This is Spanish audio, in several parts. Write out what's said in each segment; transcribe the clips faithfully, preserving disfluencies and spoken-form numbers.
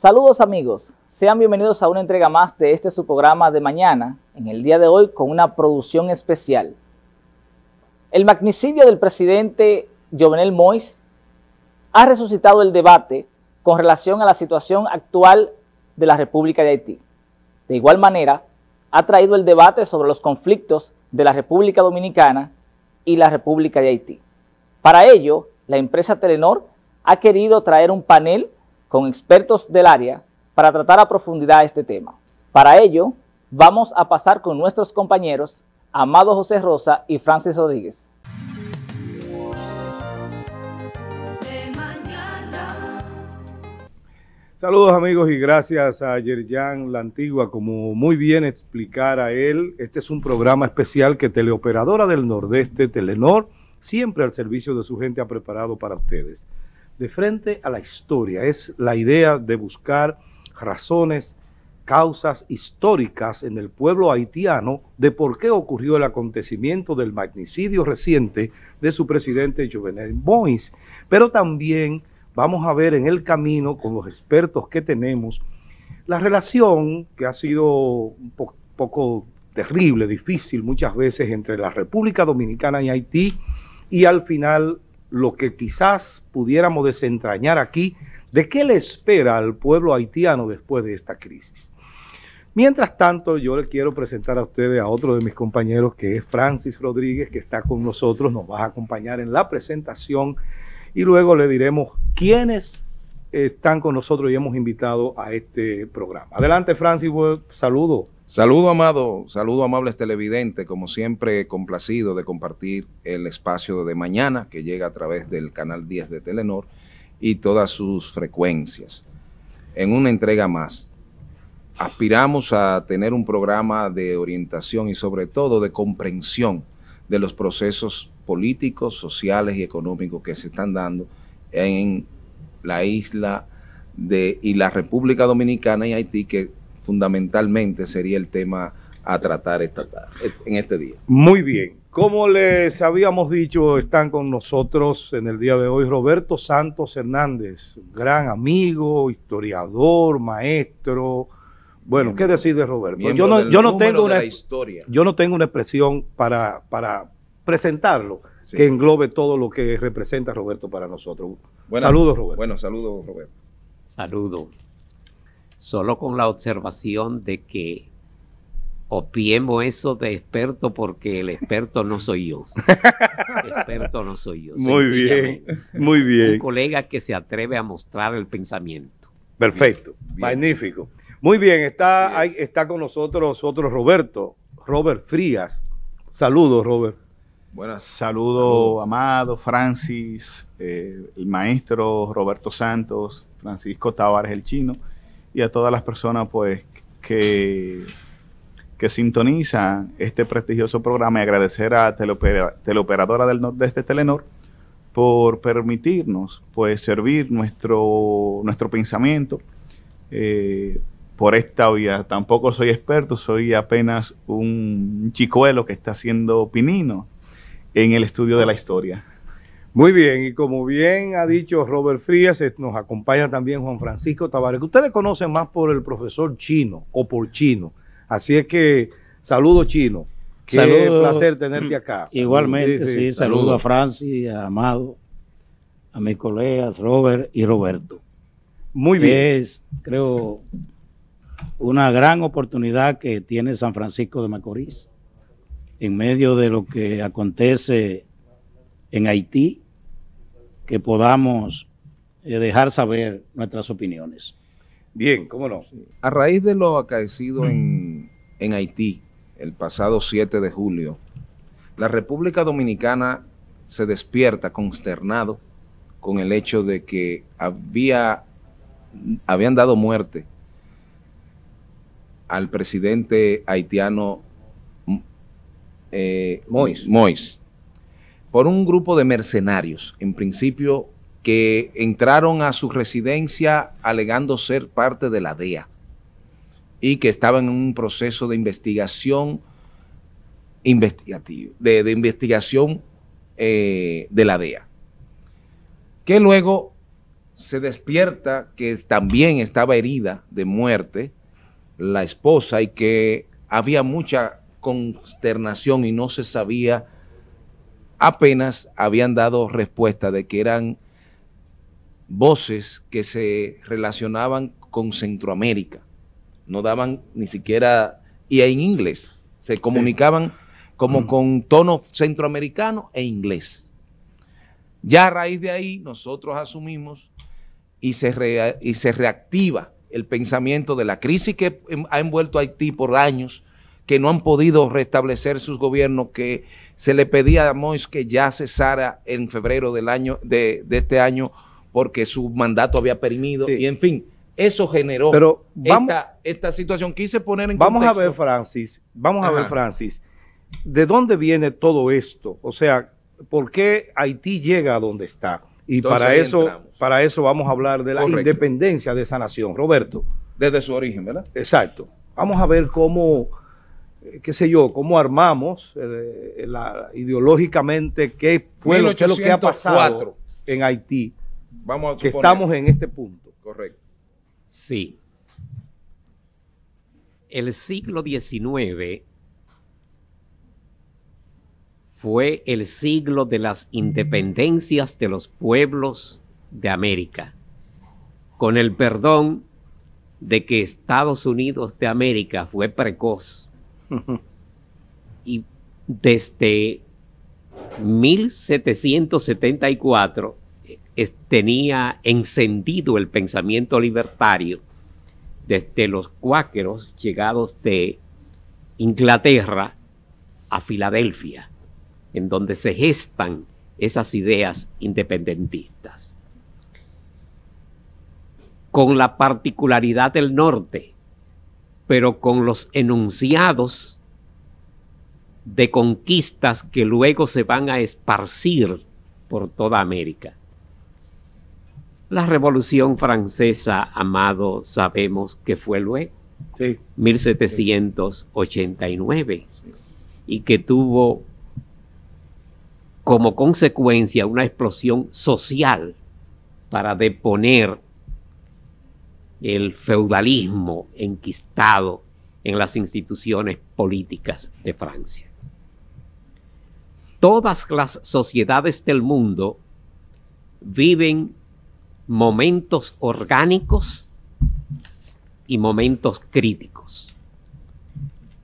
Saludos amigos, sean bienvenidos a una entrega más de este su programa de mañana, en el día de hoy con una producción especial. El magnicidio del presidente Jovenel Moïse ha resucitado el debate con relación a la situación actual de la República de Haití. De igual manera, ha traído el debate sobre los conflictos de la República Dominicana y la República de Haití. Para ello, la empresa Telenor ha querido traer un panel con expertos del área para tratar a profundidad este tema. Para ello, vamos a pasar con nuestros compañeros Amado José Rosa y Francis Rodríguez. Saludos amigos y gracias a Yerjan Lantigua. Como muy bien explicara él, este es un programa especial que Teleoperadora del Nordeste, Telenor, siempre al servicio de su gente ha preparado para ustedes. De frente a la historia, es la idea de buscar razones, causas históricas en el pueblo haitiano de por qué ocurrió el acontecimiento del magnicidio reciente de su presidente Jovenel Moïse, pero también vamos a ver en el camino con los expertos que tenemos la relación que ha sido un po- poco terrible, difícil muchas veces entre la República Dominicana y Haití y al final lo que quizás pudiéramos desentrañar aquí de qué le espera al pueblo haitiano después de esta crisis. Mientras tanto, yo le quiero presentar a ustedes a otro de mis compañeros que es Francis Rodríguez, que está con nosotros, nos va a acompañar en la presentación y luego le diremos quiénes están con nosotros y hemos invitado a este programa. Adelante, Francis, saludo. Saludo, Amado, saludo, amables televidentes. Como siempre, complacido de compartir el espacio de mañana que llega a través del canal diez de Telenor y todas sus frecuencias. En una entrega más, aspiramos a tener un programa de orientación y sobre todo de comprensión de los procesos políticos, sociales y económicos que se están dando en la isla de y la República Dominicana y Haití, que fundamentalmente sería el tema a tratar esta tarde, en este día. Muy bien, como les habíamos dicho, están con nosotros en el día de hoy Roberto Santos Hernández, gran amigo, historiador, maestro. Bueno, miembro, ¿qué decir de Roberto? Yo no, yo no tengo una historia. Yo no tengo una expresión para para presentarlo, sí, que englobe todo lo que representa Roberto para nosotros. Buenas, saludos, Roberto. Bueno, saludos, Roberto. Saludos. Solo con la observación de que opiemos eso de experto, porque el experto no soy yo. El experto no soy yo. Muy bien, muy bien. Un colega que se atreve a mostrar el pensamiento. Perfecto, bien, magnífico. Muy bien, está, ahí, está con nosotros otro Roberto, Robert Frías. Saludos, Robert. Buenas. Saludos, saludo, Amado, Francis, eh, el maestro Roberto Santos, Francisco Tavares, el chino, y a todas las personas pues que, que sintonizan este prestigioso programa, y agradecer a Teleopera, Teleoperadora del Nordeste, Telenor, por permitirnos pues servir nuestro, nuestro pensamiento eh, por esta vía. Tampoco soy experto, soy apenas un chicuelo que está haciendo pinino en el estudio de la historia. Muy bien, y como bien ha dicho Robert Frías, nos acompaña también Juan Francisco Tavares, que ustedes conocen más por el profesor Chino, o por Chino. Así es que, saludo Chino. Qué saludo, placer tenerte acá. Igualmente, sí, sí, saludo, saludo a Francis, a Amado, a mis colegas Robert y Roberto. Muy bien. Es, creo, una gran oportunidad que tiene San Francisco de Macorís en medio de lo que acontece en Haití, que podamos eh, dejar saber nuestras opiniones. Bien, cómo no. A raíz de lo acaecido mm. en, en Haití el pasado siete de julio, la República Dominicana se despierta consternado con el hecho de que había, habían dado muerte al presidente haitiano Eh, Moïse. Moïse, por un grupo de mercenarios, en principio, que entraron a su residencia alegando ser parte de la D E A y que estaban en un proceso de investigación investigativo, de, de investigación eh, de la D E A, que luego se despierta que también estaba herida de muerte la esposa y que había mucha consternación y no se sabía, apenas habían dado respuesta de que eran voces que se relacionaban con Centroamérica, no daban ni siquiera, y en inglés, se comunicaban sí. como mm. con tono centroamericano e inglés. Ya a raíz de ahí nosotros asumimos y se, re, y se reactiva el pensamiento de la crisis que ha envuelto a Haití por años, que no han podido restablecer sus gobiernos, que se le pedía a Moïse que ya cesara en febrero del año, de, de este año, porque su mandato había perimido, sí. y en fin, eso generó Pero vamos, esta, esta situación. Quise poner en vamos contexto. a ver, Francis, vamos Ajá. a ver, Francis, ¿de dónde viene todo esto? O sea, ¿por qué Haití llega a donde está? Y Entonces, para eso entramos. para eso vamos a hablar de la Correcto. independencia de esa nación, Roberto. Desde su origen, ¿verdad? Exacto. Vamos a ver cómo, qué sé yo, cómo armamos eh, la, ideológicamente qué fue mil ochocientos cuatro. Lo que ha pasado en Haití. Vamos a que suponer. Estamos en este punto. Correcto. Sí. El siglo diecinueve fue el siglo de las independencias de los pueblos de América, con el perdón de que Estados Unidos de América fue precoz. Y desde mil setecientos setenta y cuatro es, tenía encendido el pensamiento libertario desde los cuáqueros llegados de Inglaterra a Filadelfia, en donde se gestan esas ideas independentistas. Con la particularidad del norte, pero con los enunciados de conquistas que luego se van a esparcir por toda América. La Revolución Francesa, Amado, sabemos que fue luego, sí. mil setecientos ochenta y nueve, sí. y que tuvo como consecuencia una explosión social para deponer el feudalismo enquistado en las instituciones políticas de Francia. Todas las sociedades del mundo viven momentos orgánicos y momentos críticos.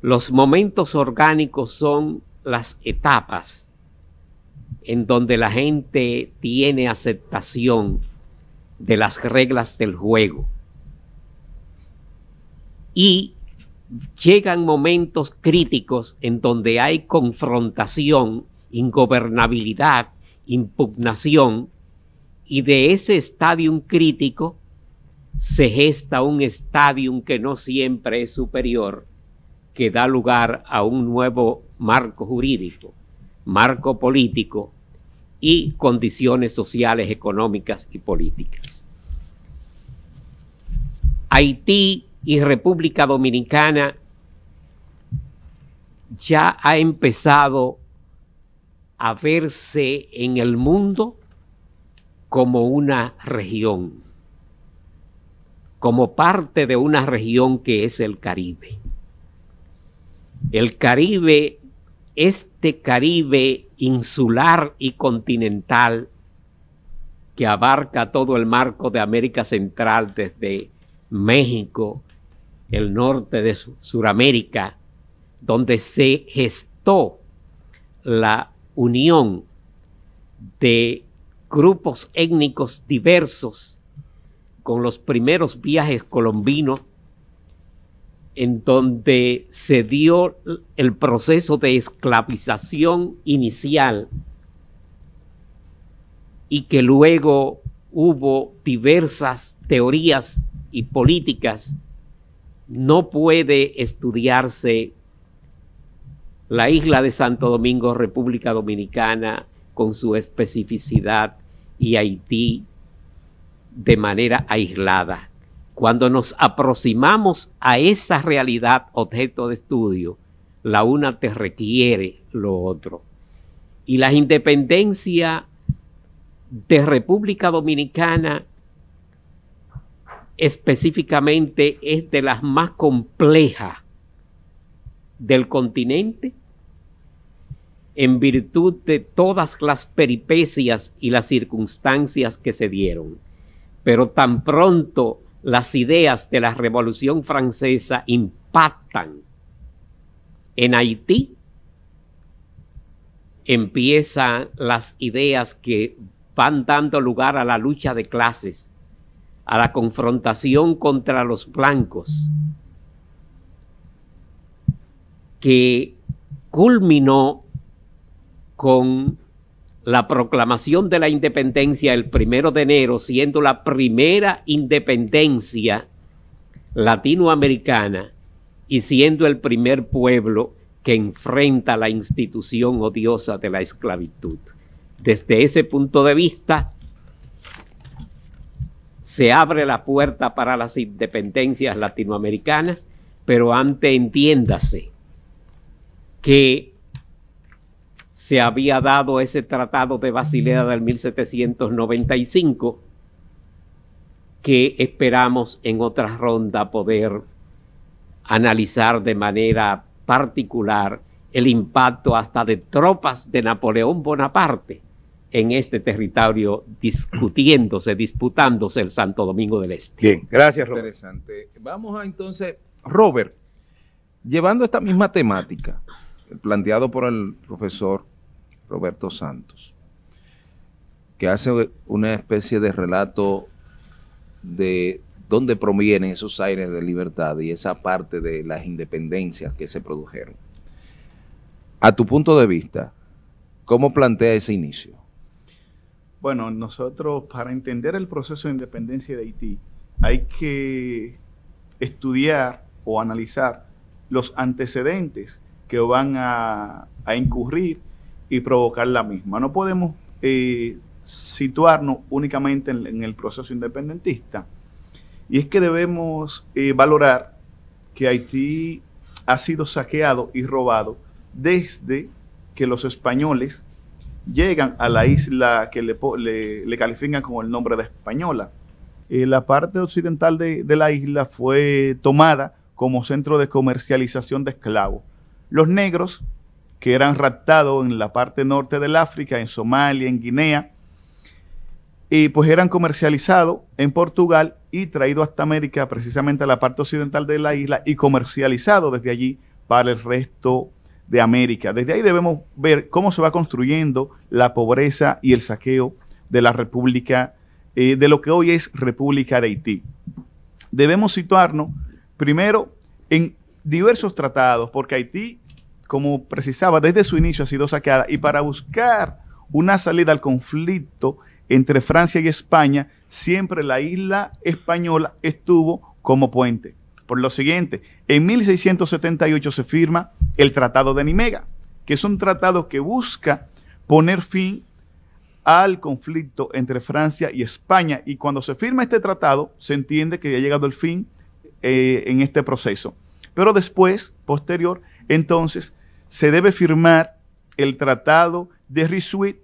Los momentos orgánicos son las etapas en donde la gente tiene aceptación de las reglas del juego. Y llegan momentos críticos en donde hay confrontación, ingobernabilidad, impugnación, y de ese estadio crítico se gesta un estadio que no siempre es superior, que da lugar a un nuevo marco jurídico, marco político y condiciones sociales, económicas y políticas. Haití y República Dominicana ya ha empezado a verse en el mundo como una región, como parte de una región que es el Caribe. El Caribe, este Caribe insular y continental que abarca todo el marco de América Central desde México, el norte de Sudamérica, donde se gestó la unión de grupos étnicos diversos con los primeros viajes colombinos, en donde se dio el proceso de esclavización inicial y que luego hubo diversas teorías y políticas. No puede estudiarse la isla de Santo Domingo, República Dominicana, con su especificidad, y Haití de manera aislada. Cuando nos aproximamos a esa realidad objeto de estudio, la una te requiere lo otro. Y las independencias de República Dominicana específicamente es de las más complejas del continente, en virtud de todas las peripecias y las circunstancias que se dieron. Pero tan pronto las ideas de la Revolución Francesa impactan en Haití, empiezan las ideas que van dando lugar a la lucha de clases, a la confrontación contra los blancos, que culminó con la proclamación de la independencia el primero de enero, siendo la primera independencia latinoamericana y siendo el primer pueblo que enfrenta la institución odiosa de la esclavitud. Desde ese punto de vista, se abre la puerta para las independencias latinoamericanas, pero antes entiéndase que se había dado ese tratado de Basilea del mil setecientos noventa y cinco, que esperamos en otra ronda poder analizar de manera particular el impacto hasta de tropas de Napoleón Bonaparte en este territorio, discutiéndose, disputándose el Santo Domingo del Este. Bien, gracias, Robert. Interesante. Vamos a entonces, Robert, llevando esta misma temática, planteado por el profesor Roberto Santos, que hace una especie de relato de dónde provienen esos aires de libertad y esa parte de las independencias que se produjeron. A tu punto de vista, ¿cómo plantea ese inicio? Bueno, nosotros para entender el proceso de independencia de Haití hay que estudiar o analizar los antecedentes que van a, a incurrir y provocar la misma. No podemos eh, situarnos únicamente en, en el proceso independentista. Y es que debemos eh, valorar que Haití ha sido saqueado y robado desde que los españoles llegan a la isla que le, le, le califican con el nombre de Española. Eh, la parte occidental de, de la isla fue tomada como centro de comercialización de esclavos. Los negros, que eran raptados en la parte norte del África, en Somalia, en Guinea, y pues eran comercializados en Portugal y traídos hasta América, precisamente a la parte occidental de la isla, y comercializados desde allí para el resto de América. Desde ahí debemos ver cómo se va construyendo la pobreza y el saqueo de la República, eh, de lo que hoy es República de Haití. Debemos situarnos primero en diversos tratados, porque Haití, como precisaba, desde su inicio ha sido saqueada, y para buscar una salida al conflicto entre Francia y España, siempre la isla española estuvo como puente. Por lo siguiente, en mil seiscientos setenta y ocho se firma el Tratado de Nimega, que es un tratado que busca poner fin al conflicto entre Francia y España, y cuando se firma este tratado se entiende que ya ha llegado el fin eh, en este proceso. Pero después, posterior, entonces, se debe firmar el Tratado de Risuit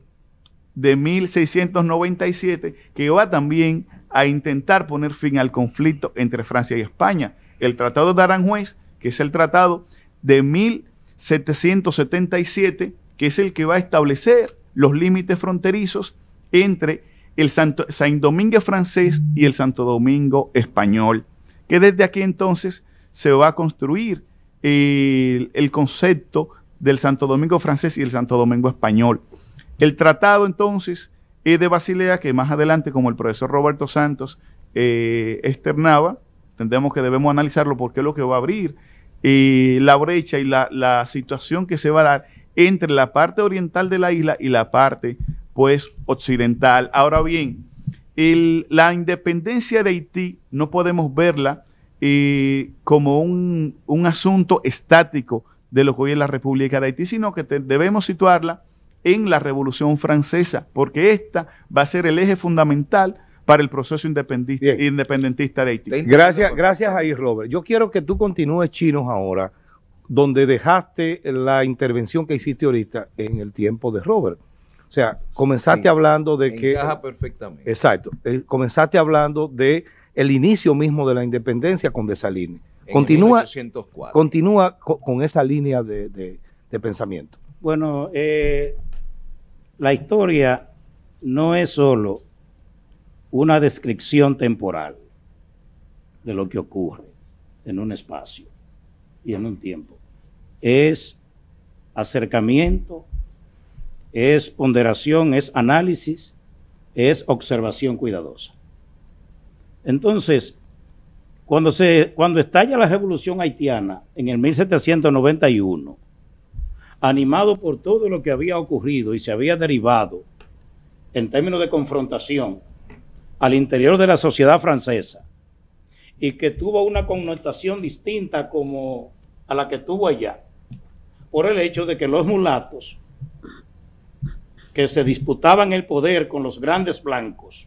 de mil seiscientos noventa y siete, que va también a intentar poner fin al conflicto entre Francia y España. El Tratado de Aranjuez, que es el Tratado de mil setecientos setenta y siete, que es el que va a establecer los límites fronterizos entre el Santo, San Domingo francés y el Santo Domingo español, que desde aquí entonces se va a construir el, el concepto del Santo Domingo francés y el Santo Domingo español. El tratado entonces es de Basilea, que más adelante, como el profesor Roberto Santos eh, externaba, entendemos que debemos analizarlo porque es lo que va a abrir eh, la brecha y la, la situación que se va a dar entre la parte oriental de la isla y la parte pues occidental. Ahora bien, el, la independencia de Haití no podemos verla Eh, como un, un asunto estático de lo que hoy es la República de Haití, sino que te, debemos situarla en la Revolución Francesa, porque esta va a ser el eje fundamental para el proceso independentista de Haití. Gracias, gracias ahí, Robert. Yo quiero que tú continúes, Chinos, ahora, donde dejaste la intervención que hiciste ahorita en el tiempo de Robert. O sea, comenzaste sí, hablando de que... Encaja perfectamente. Exacto. Eh, comenzaste hablando de el inicio mismo de la independencia con Dessalines. Continúa, continúa con, con esa línea de, de, de pensamiento. Bueno, eh, la historia no es solo una descripción temporal de lo que ocurre en un espacio y en un tiempo. Es acercamiento, es ponderación, es análisis, es observación cuidadosa. Entonces, cuando, se, cuando estalla la Revolución Haitiana en el mil setecientos noventa y uno, animado por todo lo que había ocurrido y se había derivado en términos de confrontación al interior de la sociedad francesa, y que tuvo una connotación distinta como a la que tuvo allá, por el hecho de que los mulatos que se disputaban el poder con los grandes blancos,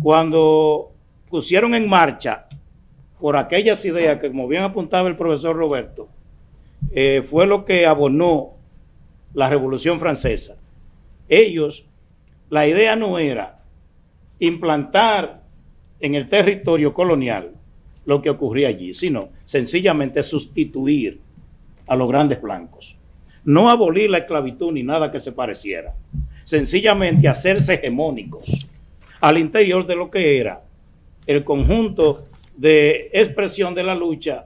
cuando pusieron en marcha por aquellas ideas que, como bien apuntaba el profesor Roberto, eh, fue lo que abonó la Revolución Francesa. Ellos, la idea no era implantar en el territorio colonial lo que ocurría allí, sino sencillamente sustituir a los grandes blancos. No abolir la esclavitud ni nada que se pareciera, sencillamente hacerse hegemónicos al interior de lo que era el conjunto de expresión de la lucha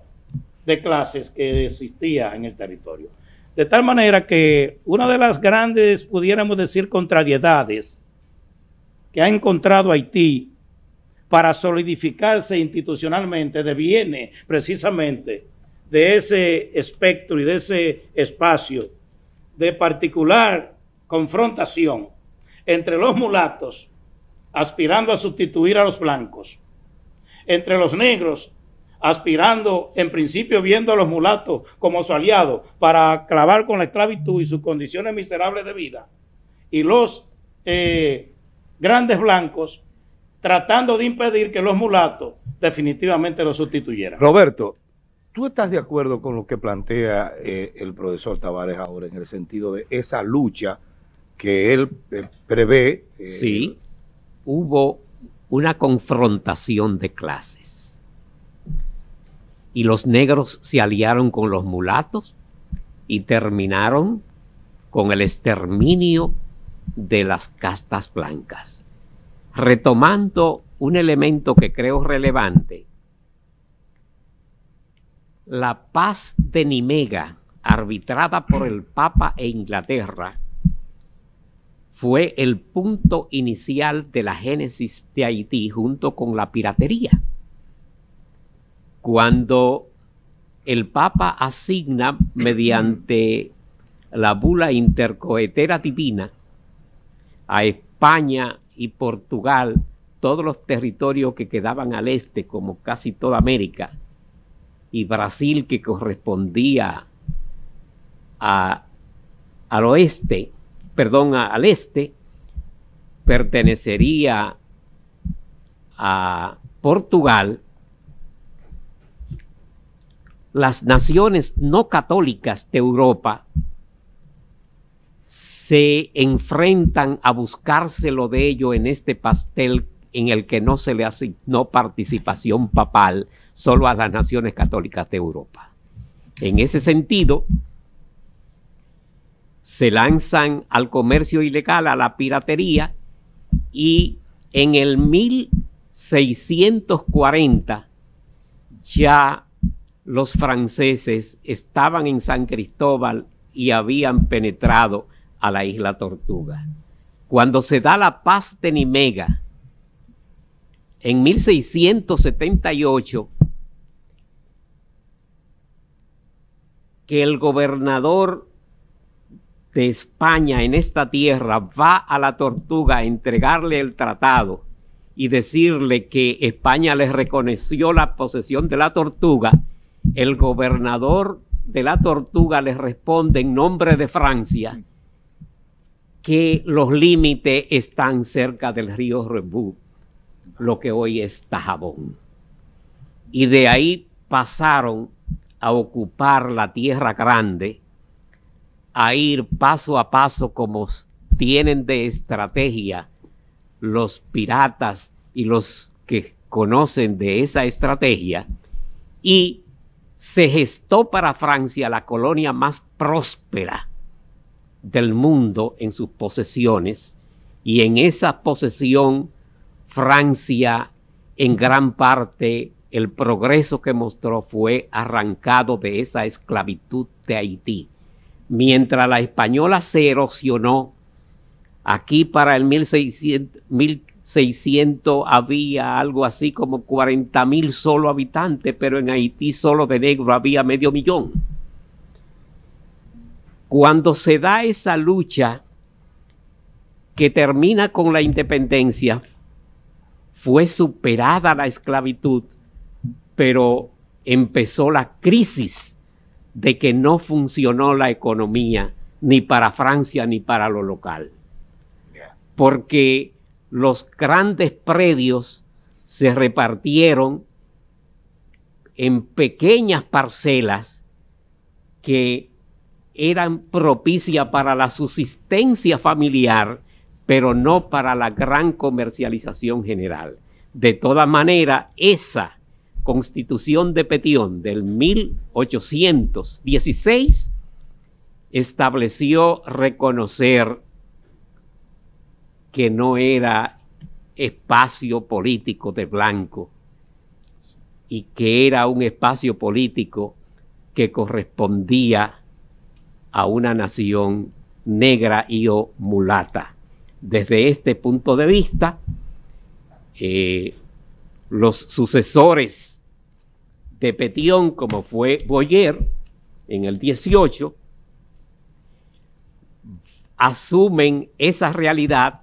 de clases que existía en el territorio. De tal manera que una de las grandes, pudiéramos decir, contrariedades que ha encontrado Haití para solidificarse institucionalmente deviene precisamente de ese espectro y de ese espacio de particular confrontación entre los mulatos aspirando a sustituir a los blancos, entre los negros aspirando, en principio viendo a los mulatos como su aliado para clavar con la esclavitud y sus condiciones miserables de vida, y los eh, grandes blancos tratando de impedir que los mulatos definitivamente los sustituyeran. Roberto, ¿tú estás de acuerdo con lo que plantea eh, el profesor Tavares ahora en el sentido de esa lucha que él eh, prevé? Eh, sí, hubo una confrontación de clases y los negros se aliaron con los mulatos y terminaron con el exterminio de las castas blancas. Retomando un elemento que creo relevante, la paz de Nimega, arbitrada por el Papa e Inglaterra, fue el punto inicial de la génesis de Haití junto con la piratería. Cuando el Papa asigna mediante la bula intercoetera divina a España y Portugal todos los territorios que quedaban al este, como casi toda América, y Brasil, que correspondía a, al oeste, perdón, a, al este, pertenecería a Portugal. Las naciones no católicas de Europa se enfrentan a buscárselo de ello en este pastel en el que no se le asignó participación papal solo a las naciones católicas de Europa. En ese sentido, se lanzan al comercio ilegal, a la piratería, y en el mil seiscientos cuarenta ya los franceses estaban en San Cristóbal y habían penetrado a la isla Tortuga. Cuando se da la paz de Nimega, en mil seiscientos setenta y ocho, que el gobernador de España en esta tierra va a la Tortuga a entregarle el tratado y decirle que España les reconoció la posesión de la Tortuga, el gobernador de la Tortuga les responde en nombre de Francia que los límites están cerca del río Rebú, lo que hoy es Dajabón. Y de ahí pasaron a ocupar la Tierra Grande, a ir paso a paso como tienen de estrategia los piratas y los que conocen de esa estrategia, y se gestó para Francia la colonia más próspera del mundo en sus posesiones, y en esa posesión Francia, en gran parte, el progreso que mostró fue arrancado de esa esclavitud de Haití. Mientras la española se erosionó, aquí para el mil seiscientos había algo así como cuarenta mil solo habitantes, pero en Haití solo de negro había medio millón. Cuando se da esa lucha que termina con la independencia, fue superada la esclavitud, pero empezó la crisis de que no funcionó la economía ni para Francia ni para lo local, porque los grandes predios se repartieron en pequeñas parcelas que eran propicias para la subsistencia familiar, pero no para la gran comercialización general. De toda manera, esa Constitución de Petión del mil ochocientos dieciséis estableció reconocer que no era espacio político de blanco y que era un espacio político que correspondía a una nación negra y o mulata. Desde este punto de vista, eh, los sucesores de Petión, como fue Boyer en el dieciocho, asumen esa realidad,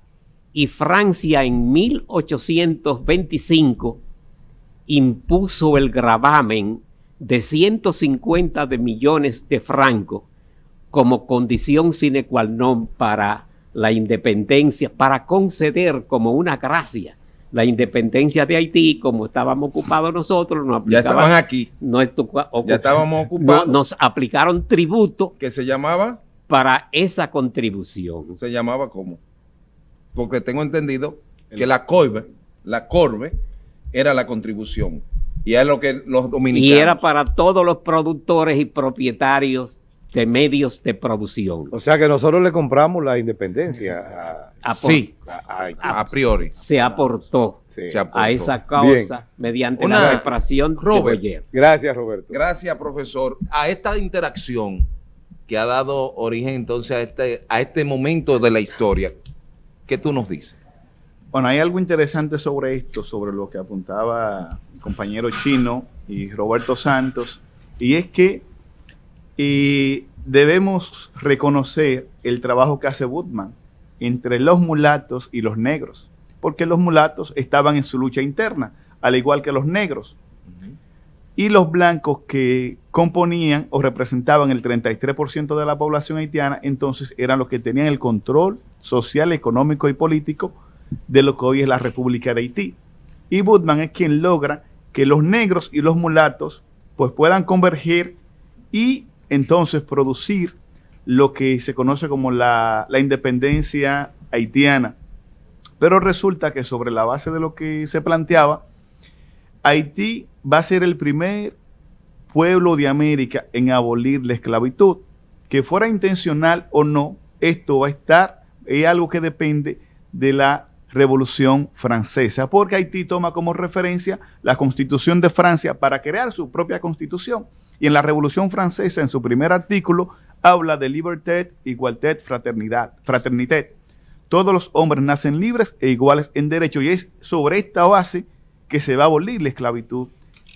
y Francia en mil ochocientos veinticinco impuso el gravamen de ciento cincuenta de millones de francos como condición sine qua non para la independencia, para conceder como una gracia la independencia de Haití. Como estábamos ocupados nosotros, nos aplicaban, ya estaban aquí, no ocup ya estábamos ocupados, no, nos aplicaron tributo que se llamaba para esa contribución. Se llamaba ¿cómo? Porque tengo entendido El, que la corbe, la corbe era la contribución, y es lo que los dominicanos, y era para todos los productores y propietarios de medios de producción. O sea que nosotros le compramos la independencia. A, Apor sí, a, a, a priori. Se aportó, sí, se aportó a esa causa. Bien. Mediante Una, la reparación de Boyer. Gracias, Roberto. Gracias, profesor. A esta interacción que ha dado origen entonces a este, a este momento de la historia, ¿qué tú nos dices? Bueno, hay algo interesante sobre esto, sobre lo que apuntaba el compañero Chino y Roberto Santos, y es que y debemos reconocer el trabajo que hace Woodman entre los mulatos y los negros, porque los mulatos estaban en su lucha interna, al igual que los negros. Uh-huh. Y los blancos, que componían o representaban el treinta y tres por ciento de la población haitiana, entonces eran los que tenían el control social, económico y político de lo que hoy es la República de Haití. Y Woodman es quien logra que los negros y los mulatos pues puedan converger y entonces producir lo que se conoce como la, la independencia haitiana. Pero resulta que sobre la base de lo que se planteaba, Haití va a ser el primer pueblo de América en abolir la esclavitud. Que fuera intencional o no, esto va a estar, es algo que depende de la Revolución Francesa, porque Haití toma como referencia la Constitución de Francia para crear su propia Constitución. Y en la Revolución Francesa, en su primer artículo, habla de liberté, igualdad, fraternidad, fraternité. Todos los hombres nacen libres e iguales en derecho, y es sobre esta base que se va a abolir la esclavitud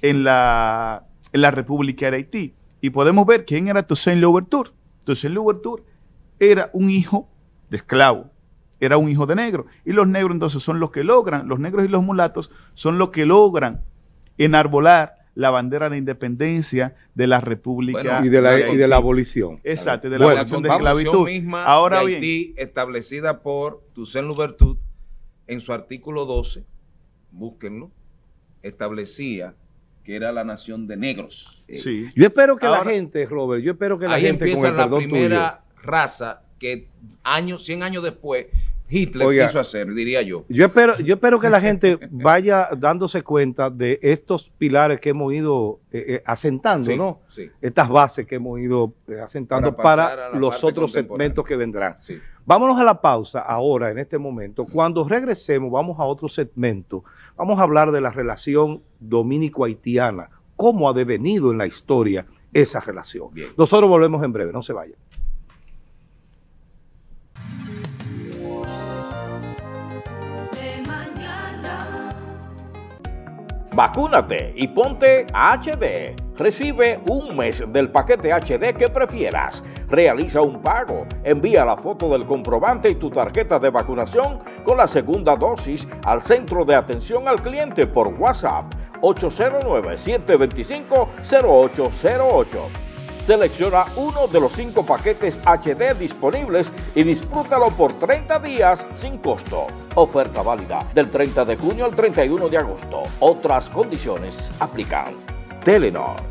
en la, en la República de Haití. Y podemos ver quién era Toussaint Louverture. Toussaint Louverture era un hijo de esclavo, era un hijo de negro, y los negros entonces son los que logran, los negros y los mulatos son los que logran enarbolar la bandera de independencia de la República. Bueno, y, de la, de y de la abolición. Exacto, y de la bueno, abolición de esclavitud. Misma Ahora de Haití, bien. Establecida por Toussaint Louverture, en su artículo doce, búsquenlo, establecía que era la nación de negros. Sí. Eh, yo espero que Ahora, la gente, Robert, yo espero que la ahí gente... Ahí empieza con el la primera tuyo. raza que años, cien años después Hitler Oiga, quiso hacer, diría yo. Yo espero, yo espero que la gente vaya dándose cuenta de estos pilares que hemos ido eh, asentando, sí, ¿no? Sí. Estas bases que hemos ido asentando para, para los otros segmentos que vendrán. Sí. Vámonos a la pausa ahora, en este momento. Cuando regresemos, vamos a otro segmento. Vamos a hablar de la relación dominico-haitiana, cómo ha devenido en la historia esa relación. Bien. Nosotros volvemos en breve, no se vayan. Vacúnate y ponte H D. Recibe un mes del paquete H D que prefieras. Realiza un pago, envía la foto del comprobante y tu tarjeta de vacunación con la segunda dosis al Centro de Atención al Cliente por WhatsApp ocho cero nueve, siete dos cinco, cero ocho cero ocho. Selecciona uno de los cinco paquetes H D disponibles y disfrútalo por treinta días sin costo. Oferta válida del treinta de junio al treinta y uno de agosto. Otras condiciones aplican. Telenor.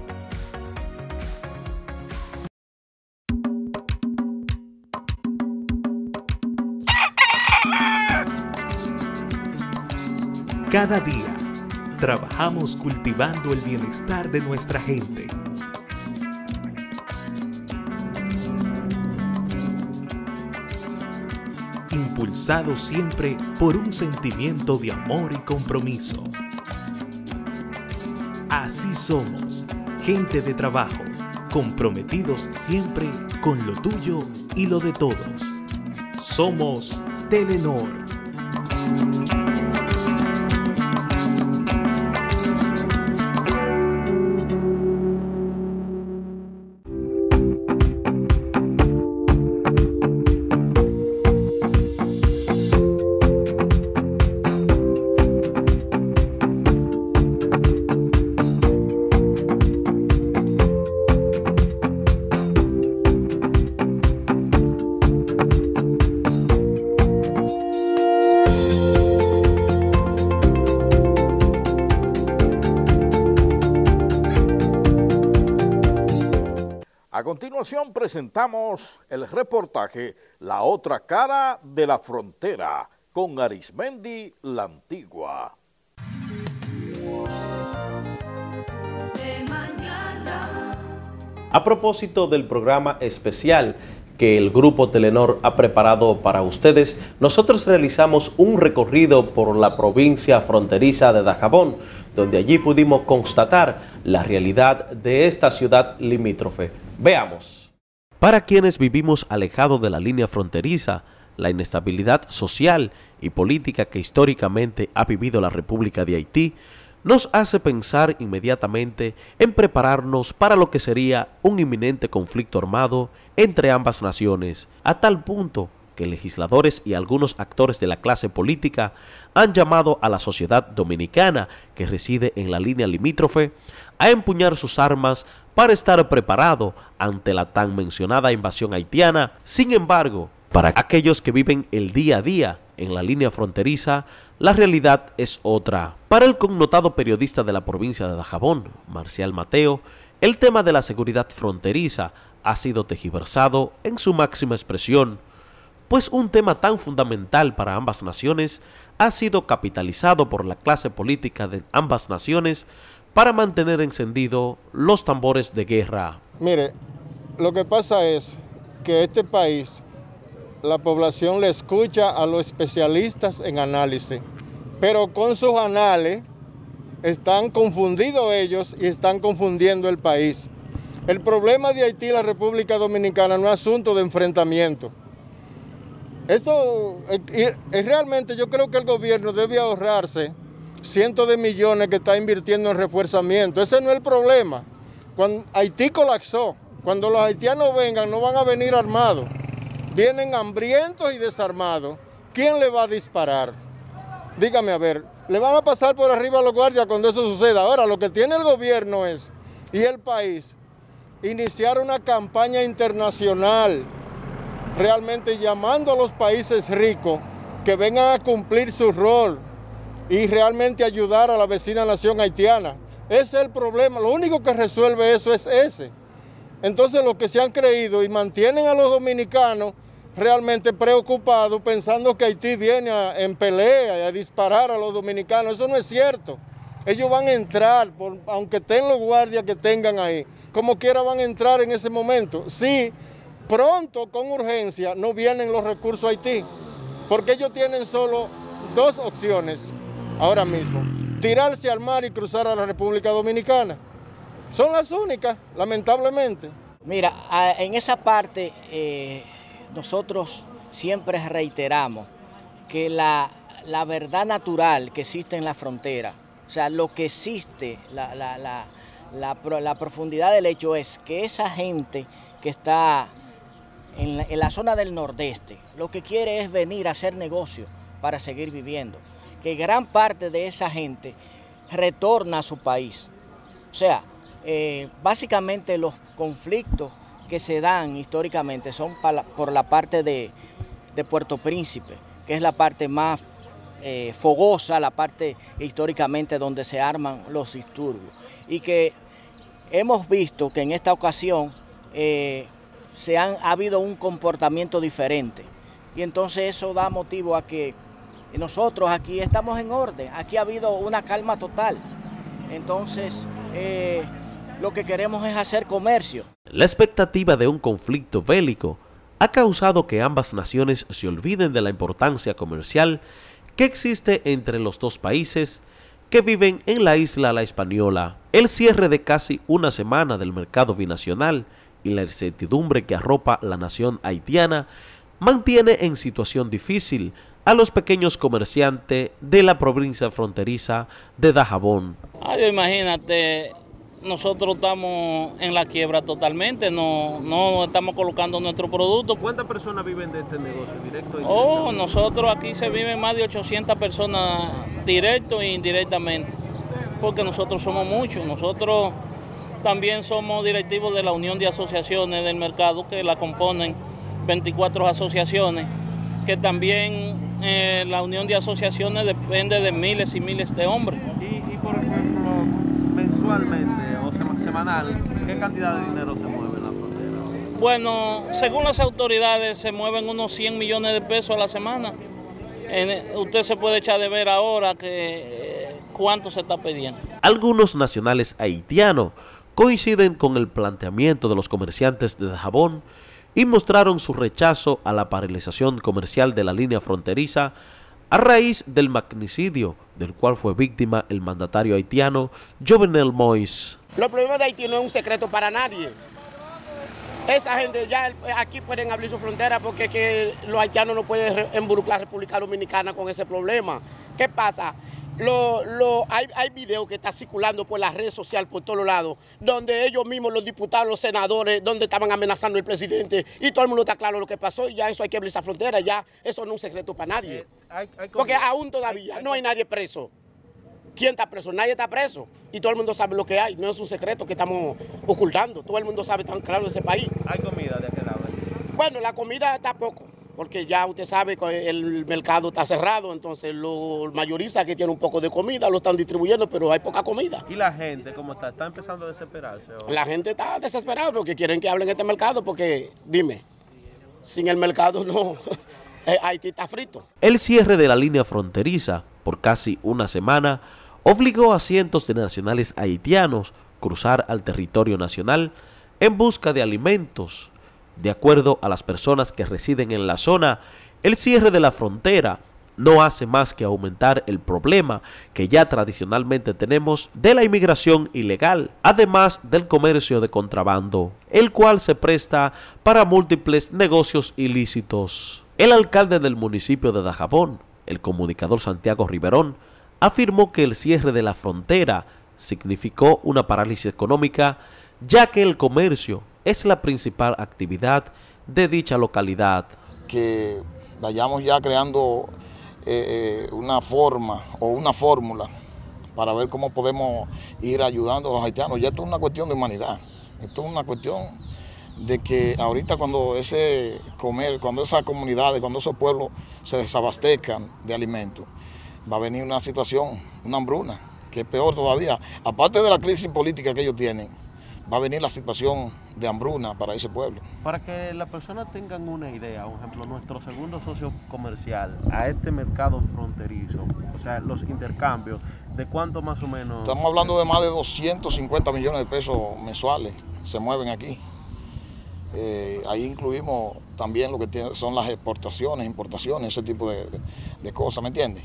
Cada día trabajamos cultivando el bienestar de nuestra gente. Impulsado siempre por un sentimiento de amor y compromiso. Así somos, gente de trabajo, comprometidos siempre con lo tuyo y lo de todos. Somos Telenor. Presentamos el reportaje La otra cara de la frontera con Arismendi Lantigua. A propósito del programa especial que el Grupo Telenor ha preparado para ustedes, nosotros realizamos un recorrido por la provincia fronteriza de Dajabón, donde allí pudimos constatar la realidad de esta ciudad limítrofe. Veamos. Para quienes vivimos alejados de la línea fronteriza, la inestabilidad social y política que históricamente ha vivido la República de Haití nos hace pensar inmediatamente en prepararnos para lo que sería un inminente conflicto armado entre ambas naciones, a tal punto que legisladores y algunos actores de la clase política han llamado a la sociedad dominicana que reside en la línea limítrofe a empuñar sus armas para estar preparado ante la tan mencionada invasión haitiana. Sin embargo, para aquellos que viven el día a día en la línea fronteriza, la realidad es otra. Para el connotado periodista de la provincia de Dajabón, Marcial Mateo, el tema de la seguridad fronteriza ha sido tergiversado en su máxima expresión, pues un tema tan fundamental para ambas naciones ha sido capitalizado por la clase política de ambas naciones para mantener encendidos los tambores de guerra. Mire, lo que pasa es que este país, la población le escucha a los especialistas en análisis, pero con sus anales están confundidos ellos y están confundiendo el país. El problema de Haití y la República Dominicana no es asunto de enfrentamiento. Eso, realmente yo creo que el gobierno debe ahorrarse cientos de millones que está invirtiendo en reforzamiento. Ese no es el problema. Cuando Haití colapsó, cuando los haitianos vengan, no van a venir armados. Vienen hambrientos y desarmados. ¿Quién le va a disparar? Dígame, a ver, le van a pasar por arriba a los guardias cuando eso suceda. Ahora, lo que tiene el gobierno es, y el país, iniciar una campaña internacional, realmente llamando a los países ricos que vengan a cumplir su rol y realmente ayudar a la vecina nación haitiana. Ese es el problema, lo único que resuelve eso es ese. Entonces los que se han creído y mantienen a los dominicanos realmente preocupados pensando que Haití viene a, en pelea y a disparar a los dominicanos. Eso no es cierto. Ellos van a entrar, por, aunque estén los guardias que tengan ahí, como quiera van a entrar en ese momento. Si pronto, con urgencia, no vienen los recursos a Haití, porque ellos tienen solo dos opciones ahora mismo: tirarse al mar y cruzar a la República Dominicana. Son las únicas, lamentablemente. Mira, en esa parte eh, nosotros siempre reiteramos que la, la verdad natural que existe en la frontera, o sea, lo que existe, la, la, la, la, la profundidad del hecho es que esa gente que está en la, en la zona del Nordeste, lo que quiere es venir a hacer negocio para seguir viviendo, que gran parte de esa gente retorna a su país. O sea, eh, básicamente los conflictos que se dan históricamente son la, por la parte de, de Puerto Príncipe, que es la parte más eh, fogosa, la parte históricamente donde se arman los disturbios. Y que hemos visto que en esta ocasión eh, se han, ha habido un comportamiento diferente. Y entonces eso da motivo a que nosotros aquí estamos en orden, aquí ha habido una calma total. Entonces, eh, lo que queremos es hacer comercio. La expectativa de un conflicto bélico ha causado que ambas naciones se olviden de la importancia comercial que existe entre los dos países que viven en la isla La Española. El cierre de casi una semana del mercado binacional y la incertidumbre que arropa la nación haitiana mantiene en situación difícil a los pequeños comerciantes de la provincia fronteriza de Dajabón. Ay, imagínate, nosotros estamos en la quiebra totalmente, no, no estamos colocando nuestro producto. ¿Cuántas personas viven de este negocio, directo e indirecto? Oh, nosotros aquí se viven más de ochocientas personas, directo e indirectamente, porque nosotros somos muchos. Nosotros también somos directivos de la Unión de Asociaciones del Mercado, que la componen veinticuatro asociaciones, que también Eh, la unión de asociaciones depende de miles y miles de hombres. Y, y por ejemplo, mensualmente o sem semanal, ¿qué cantidad de dinero se mueve en la frontera? Bueno, según las autoridades se mueven unos cien millones de pesos a la semana. Eh, usted se puede echar de ver ahora que, eh, cuánto se está pidiendo. Algunos nacionales haitianos coinciden con el planteamiento de los comerciantes de Dajabón y mostraron su rechazo a la paralización comercial de la línea fronteriza a raíz del magnicidio del cual fue víctima el mandatario haitiano Jovenel Moïse. Los problemas de Haití no es un secreto para nadie. Esa gente ya aquí pueden abrir su frontera porque es que los haitianos no pueden involucrar a la República Dominicana con ese problema. ¿Qué pasa? Lo, lo, hay, hay videos que están circulando por las redes sociales por todos lados, donde ellos mismos, los diputados, los senadores, donde estaban amenazando al presidente, y todo el mundo está claro lo que pasó, y ya eso hay que abrir esa frontera, ya eso no es un secreto para nadie. Eh, hay, hay Porque aún todavía hay, hay no hay nadie preso. ¿Quién está preso? Nadie está preso. Y todo el mundo sabe lo que hay, no es un secreto que estamos ocultando, todo el mundo sabe tan claro de ese país. ¿Hay comida de aquel lado? Bueno, la comida tampoco, porque ya usted sabe que el mercado está cerrado, entonces los mayoristas que tienen un poco de comida lo están distribuyendo, pero hay poca comida. ¿Y la gente cómo está? ¿Está empezando a desesperarse? ¿O? La gente está desesperada porque quieren que hablen este mercado, porque, dime, sin el mercado no, Haití está frito. El cierre de la línea fronteriza por casi una semana obligó a cientos de nacionales haitianos a cruzar al territorio nacional en busca de alimentos. De acuerdo a las personas que residen en la zona, el cierre de la frontera no hace más que aumentar el problema que ya tradicionalmente tenemos de la inmigración ilegal, además del comercio de contrabando, el cual se presta para múltiples negocios ilícitos. El alcalde del municipio de Dajabón, el comunicador Santiago Riverón, afirmó que el cierre de la frontera significó una parálisis económica, ya que el comercio es la principal actividad de dicha localidad. Que vayamos ya creando eh, una forma o una fórmula para ver cómo podemos ir ayudando a los haitianos. Ya esto es una cuestión de humanidad, esto es una cuestión de que ahorita cuando ese comer, cuando esas comunidades, cuando esos pueblos se desabastezcan de alimentos, va a venir una situación, una hambruna, que es peor todavía, aparte de la crisis política que ellos tienen. va a venir la situación de hambruna para ese pueblo. Para que las personas tengan una idea, por ejemplo, nuestro segundo socio comercial a este mercado fronterizo, o sea, los intercambios, ¿de cuánto más o menos? Estamos hablando de más de doscientos cincuenta millones de pesos mensuales, se mueven aquí. Eh, ahí incluimos también lo que tiene, son las exportaciones, importaciones, ese tipo de, de cosas, ¿me entiendes?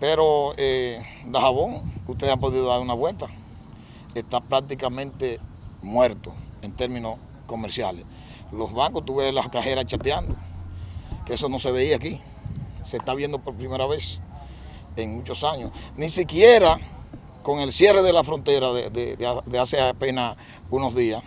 Pero eh, Dajabón, que ustedes han podido dar una vuelta, está prácticamente muerto en términos comerciales. Los bancos, tú ves las cajeras chateando, que eso no se veía aquí, se está viendo por primera vez en muchos años. Ni siquiera con el cierre de la frontera de, de, de hace apenas unos días,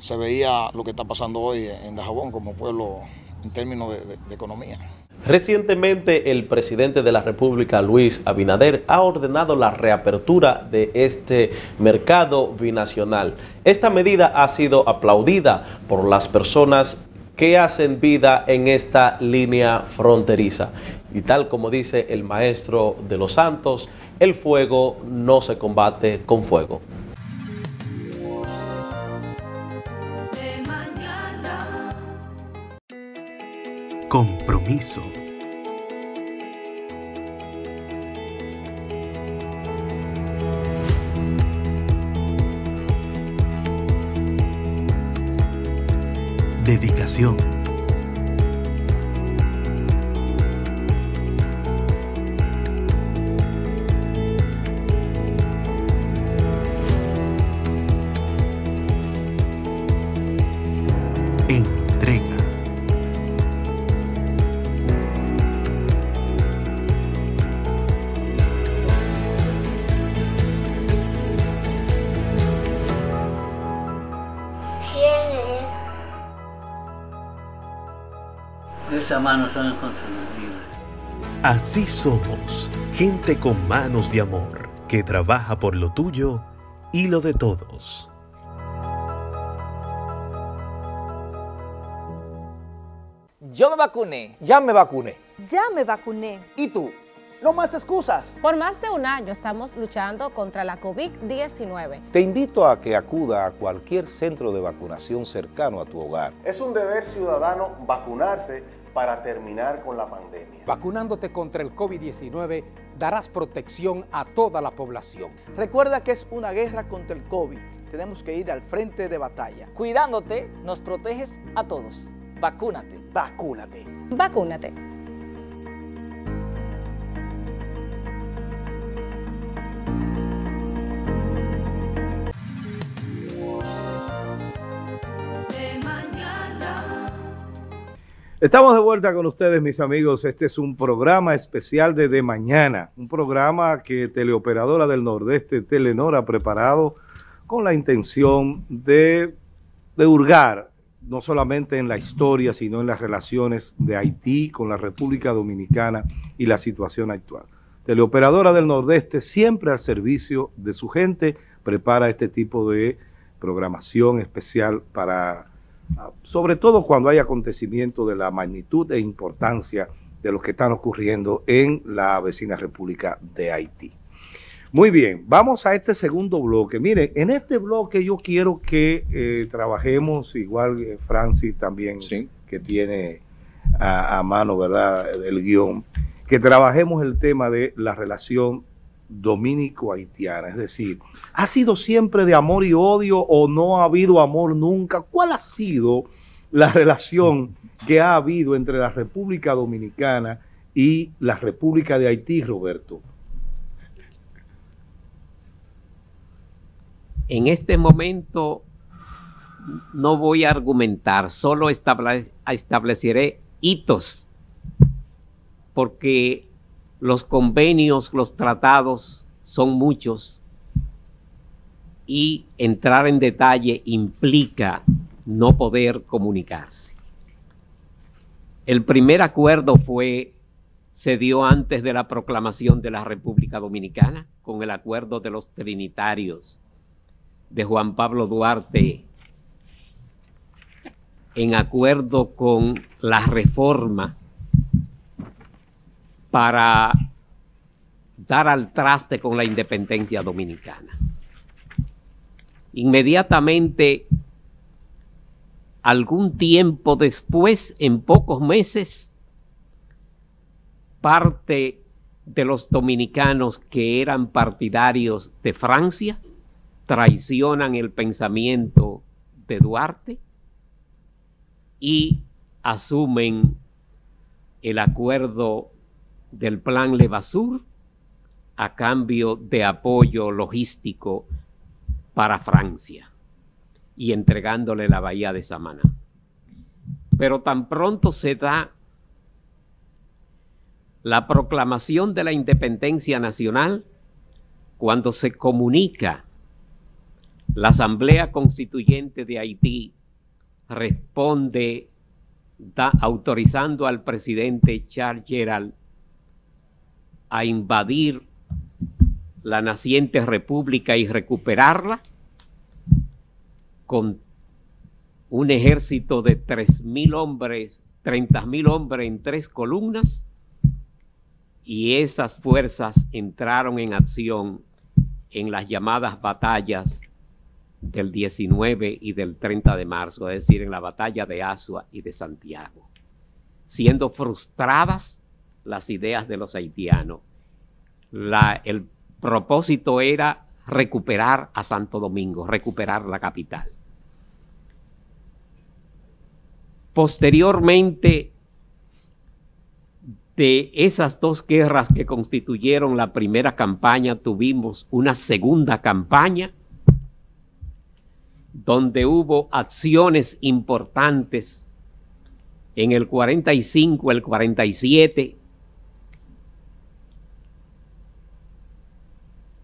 se veía lo que está pasando hoy en Dajabón como pueblo en términos de, de, de economía. Recientemente el presidente de la República, Luis Abinader, ha ordenado la reapertura de este mercado binacional. Esta medida ha sido aplaudida por las personas que hacen vida en esta línea fronteriza. Y tal como dice el maestro de los santos, el fuego no se combate con fuego. Compromiso. Dedicación. Manos son inconsumibles. Así somos, gente con manos de amor, que trabaja por lo tuyo y lo de todos. Yo me vacuné. Ya me vacuné. Ya me vacuné. ¿Y tú? No más excusas. Por más de un año estamos luchando contra la COVID diecinueve. Te invito a que acuda a cualquier centro de vacunación cercano a tu hogar. Es un deber ciudadano vacunarse para terminar con la pandemia. Vacunándote contra el COVID diecinueve darás protección a toda la población. Recuerda que es una guerra contra el COVID. Tenemos que ir al frente de batalla. Cuidándote, nos proteges a todos. Vacúnate. Vacúnate. Vacúnate. Estamos de vuelta con ustedes, mis amigos. Este es un programa especial de De Mañana, un programa que Teleoperadora del Nordeste, Telenor, ha preparado con la intención de, de hurgar, no solamente en la historia, sino en las relaciones de Haití con la República Dominicana y la situación actual. Teleoperadora del Nordeste, siempre al servicio de su gente, prepara este tipo de programación especial para... sobre todo cuando hay acontecimientos de la magnitud e importancia de los que están ocurriendo en la vecina República de Haití. Muy bien, vamos a este segundo bloque. Miren, en este bloque yo quiero que eh, trabajemos, igual eh, Francis también, sí, que tiene a, a mano, ¿verdad?, el guión, que trabajemos el tema de la relación dominico-haitiana, es decir, ¿ha sido siempre de amor y odio o no ha habido amor nunca? ¿Cuál ha sido la relación que ha habido entre la República Dominicana y la República de Haití, Roberto? En este momento no voy a argumentar, solo estable- estableceré hitos, porque los convenios, los tratados son muchos, y entrar en detalle implica no poder comunicarse. El primer acuerdo fue, se dio antes de la proclamación de la República Dominicana, con el acuerdo de los Trinitarios, de Juan Pablo Duarte, en acuerdo con la reforma para dar al traste con la independencia dominicana. Inmediatamente, algún tiempo después, en pocos meses, parte de los dominicanos que eran partidarios de Francia traicionan el pensamiento de Duarte y asumen el acuerdo del Plan Levasseur a cambio de apoyo logístico para Francia y entregándole la bahía de Samaná. Pero tan pronto se da la proclamación de la independencia nacional, cuando se comunica la Asamblea Constituyente de Haití, responde da, autorizando al presidente Charles Gérard a invadir la naciente república y recuperarla con un ejército de tres mil hombres, treinta mil hombres en tres columnas, y esas fuerzas entraron en acción en las llamadas batallas del diecinueve y del treinta de marzo, es decir, en la batalla de Asua y de Santiago, siendo frustradas las ideas de los haitianos. La, el propósito era recuperar a Santo Domingo, recuperar la capital. Posteriormente, de esas dos guerras que constituyeron la primera campaña, tuvimos una segunda campaña donde hubo acciones importantes en el cuarenta y cinco, el cuarenta y siete.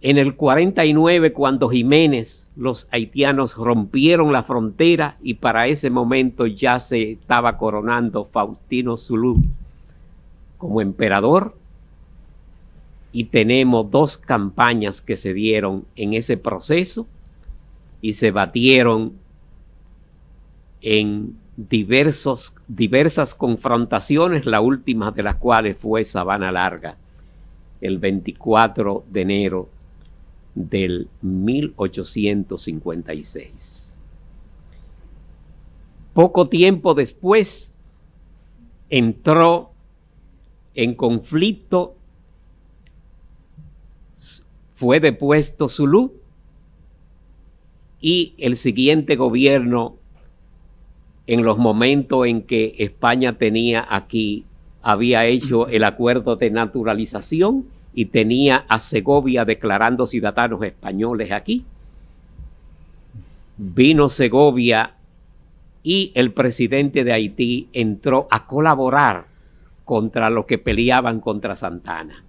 En el cuarenta y nueve, cuando Jiménez, los haitianos rompieron la frontera y para ese momento ya se estaba coronando Faustino Zulú como emperador, y tenemos dos campañas que se dieron en ese proceso y se batieron en diversos, diversas confrontaciones, la última de las cuales fue Sabana Larga, el veinticuatro de enero del mil ochocientos cincuenta y seis. Poco tiempo después entró en conflicto, fue depuesto Zulú, y el siguiente gobierno, en los momentos en que España tenía aquí, había hecho el acuerdo de naturalización y tenía a Segovia declarando ciudadanos españoles aquí. Vino Segovia y el presidente de Haití entró a colaborar contra los que peleaban contra Santana,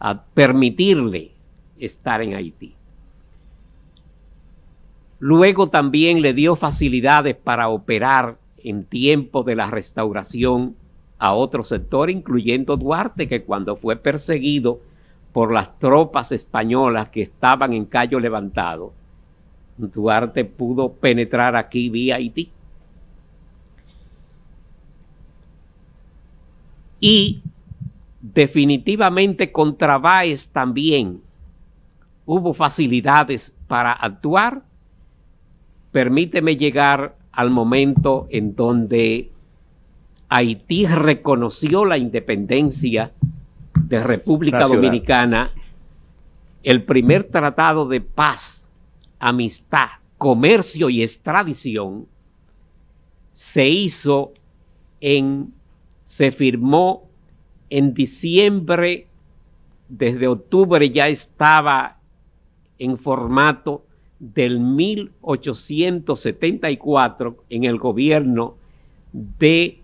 a permitirle estar en Haití. Luego también le dio facilidades para operar en tiempo de la restauración a otro sector, incluyendo Duarte, que cuando fue perseguido por las tropas españolas que estaban en Cayo Levantado, Duarte pudo penetrar aquí vía Haití. Y definitivamente contra Báez también hubo facilidades para actuar. Permíteme llegar al momento en donde Haití reconoció la independencia de República Dominicana. El primer tratado de paz, amistad, comercio y extradición se hizo en, se firmó en diciembre, desde octubre ya estaba en formato del mil ochocientos setenta y cuatro, en el gobierno de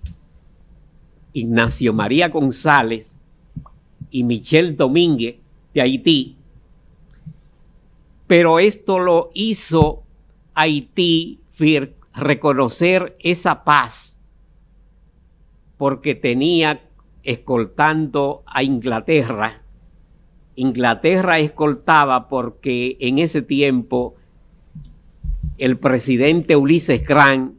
Ignacio María González y Michel Domínguez de Haití. Pero esto lo hizo Haití reconocer esa paz, porque tenía escoltando a Inglaterra. Inglaterra escoltaba porque en ese tiempo el presidente Ulysses Grant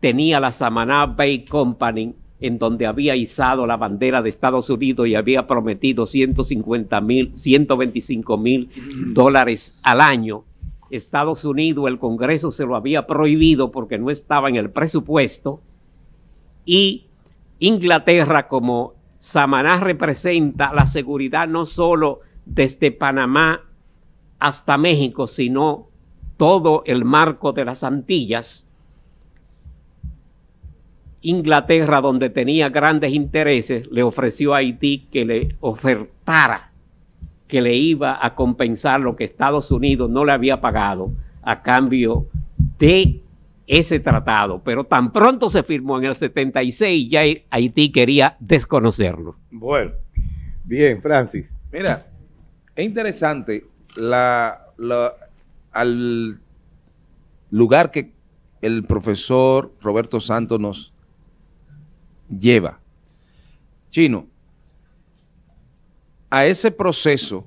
tenía la Samaná Bay Company, en donde había izado la bandera de Estados Unidos y había prometido ciento cincuenta mil, ciento veinticinco mil dólares al año Estados Unidos, el Congreso se lo había prohibido porque no estaba en el presupuesto, y Inglaterra, como Samaná representa la seguridad no solo desde Panamá hasta México, sino todo el marco de las Antillas, Inglaterra, donde tenía grandes intereses, le ofreció a Haití que le ofertara, que le iba a compensar lo que Estados Unidos no le había pagado a cambio de ese tratado. Pero tan pronto se firmó en el setenta y seis, ya Haití quería desconocerlo. Bueno, bien, Francis. Mira, es interesante la, la, al lugar que el profesor Roberto Santos nos lleva. Chino, a ese proceso,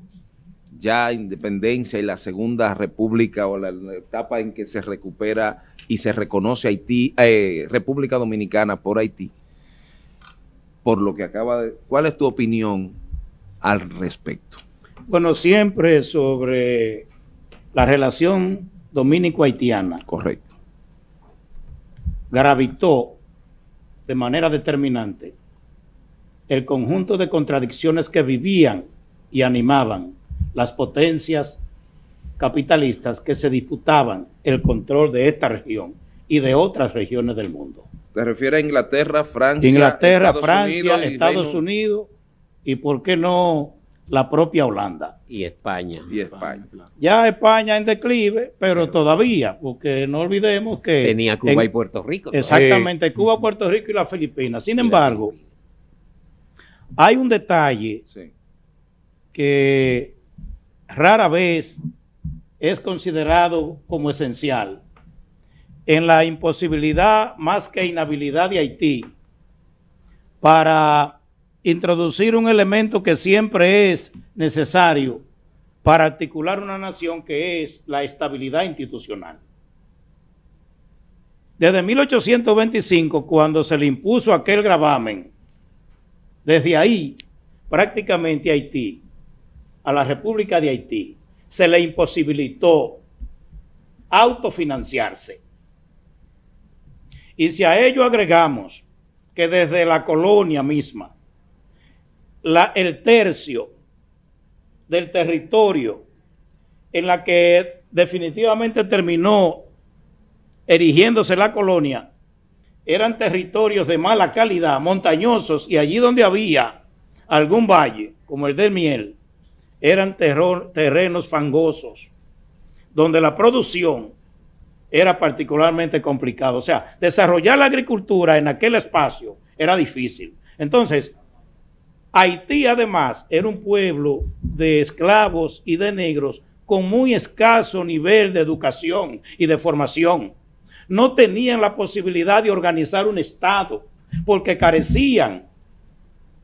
ya independencia y la Segunda República, o la etapa en que se recupera y se reconoce Haití, eh, República Dominicana por Haití, por lo que acaba de... ¿Cuál es tu opinión al respecto? Bueno, siempre sobre la relación dominico-haitiana. Correcto. Gravitó de manera determinante el conjunto de contradicciones que vivían y animaban las potencias capitalistas que se disputaban el control de esta región y de otras regiones del mundo. ¿Te refieres a Inglaterra, Francia, Inglaterra, Estados Francia, Unidos, Estados Unidos y por qué no la propia Holanda? Y España. Y España. Ya España en declive, pero todavía, porque no olvidemos que... Tenía Cuba en, y Puerto Rico. ¿No? Exactamente, sí. Cuba, Puerto Rico y las Filipinas. Sin embargo... Hay un detalle sí. que rara vez es considerado como esencial. En la imposibilidad, más que inhabilidad de Haití, para introducir un elemento que siempre es necesario para articular una nación, que es la estabilidad institucional. Desde mil ochocientos veinticinco, cuando se le impuso aquel gravamen, desde ahí, prácticamente Haití, a la República de Haití, se le imposibilitó autofinanciarse. Y si a ello agregamos que desde la colonia misma, la, el tercio del territorio en la que definitivamente terminó erigiéndose la colonia, eran territorios de mala calidad, montañosos, y allí donde había algún valle, como el del Miel, eran terror, terrenos fangosos, donde la producción era particularmente complicada. O sea, desarrollar la agricultura en aquel espacio era difícil. Entonces, Haití además era un pueblo de esclavos y de negros con muy escaso nivel de educación y de formación. No tenían la posibilidad de organizar un Estado porque carecían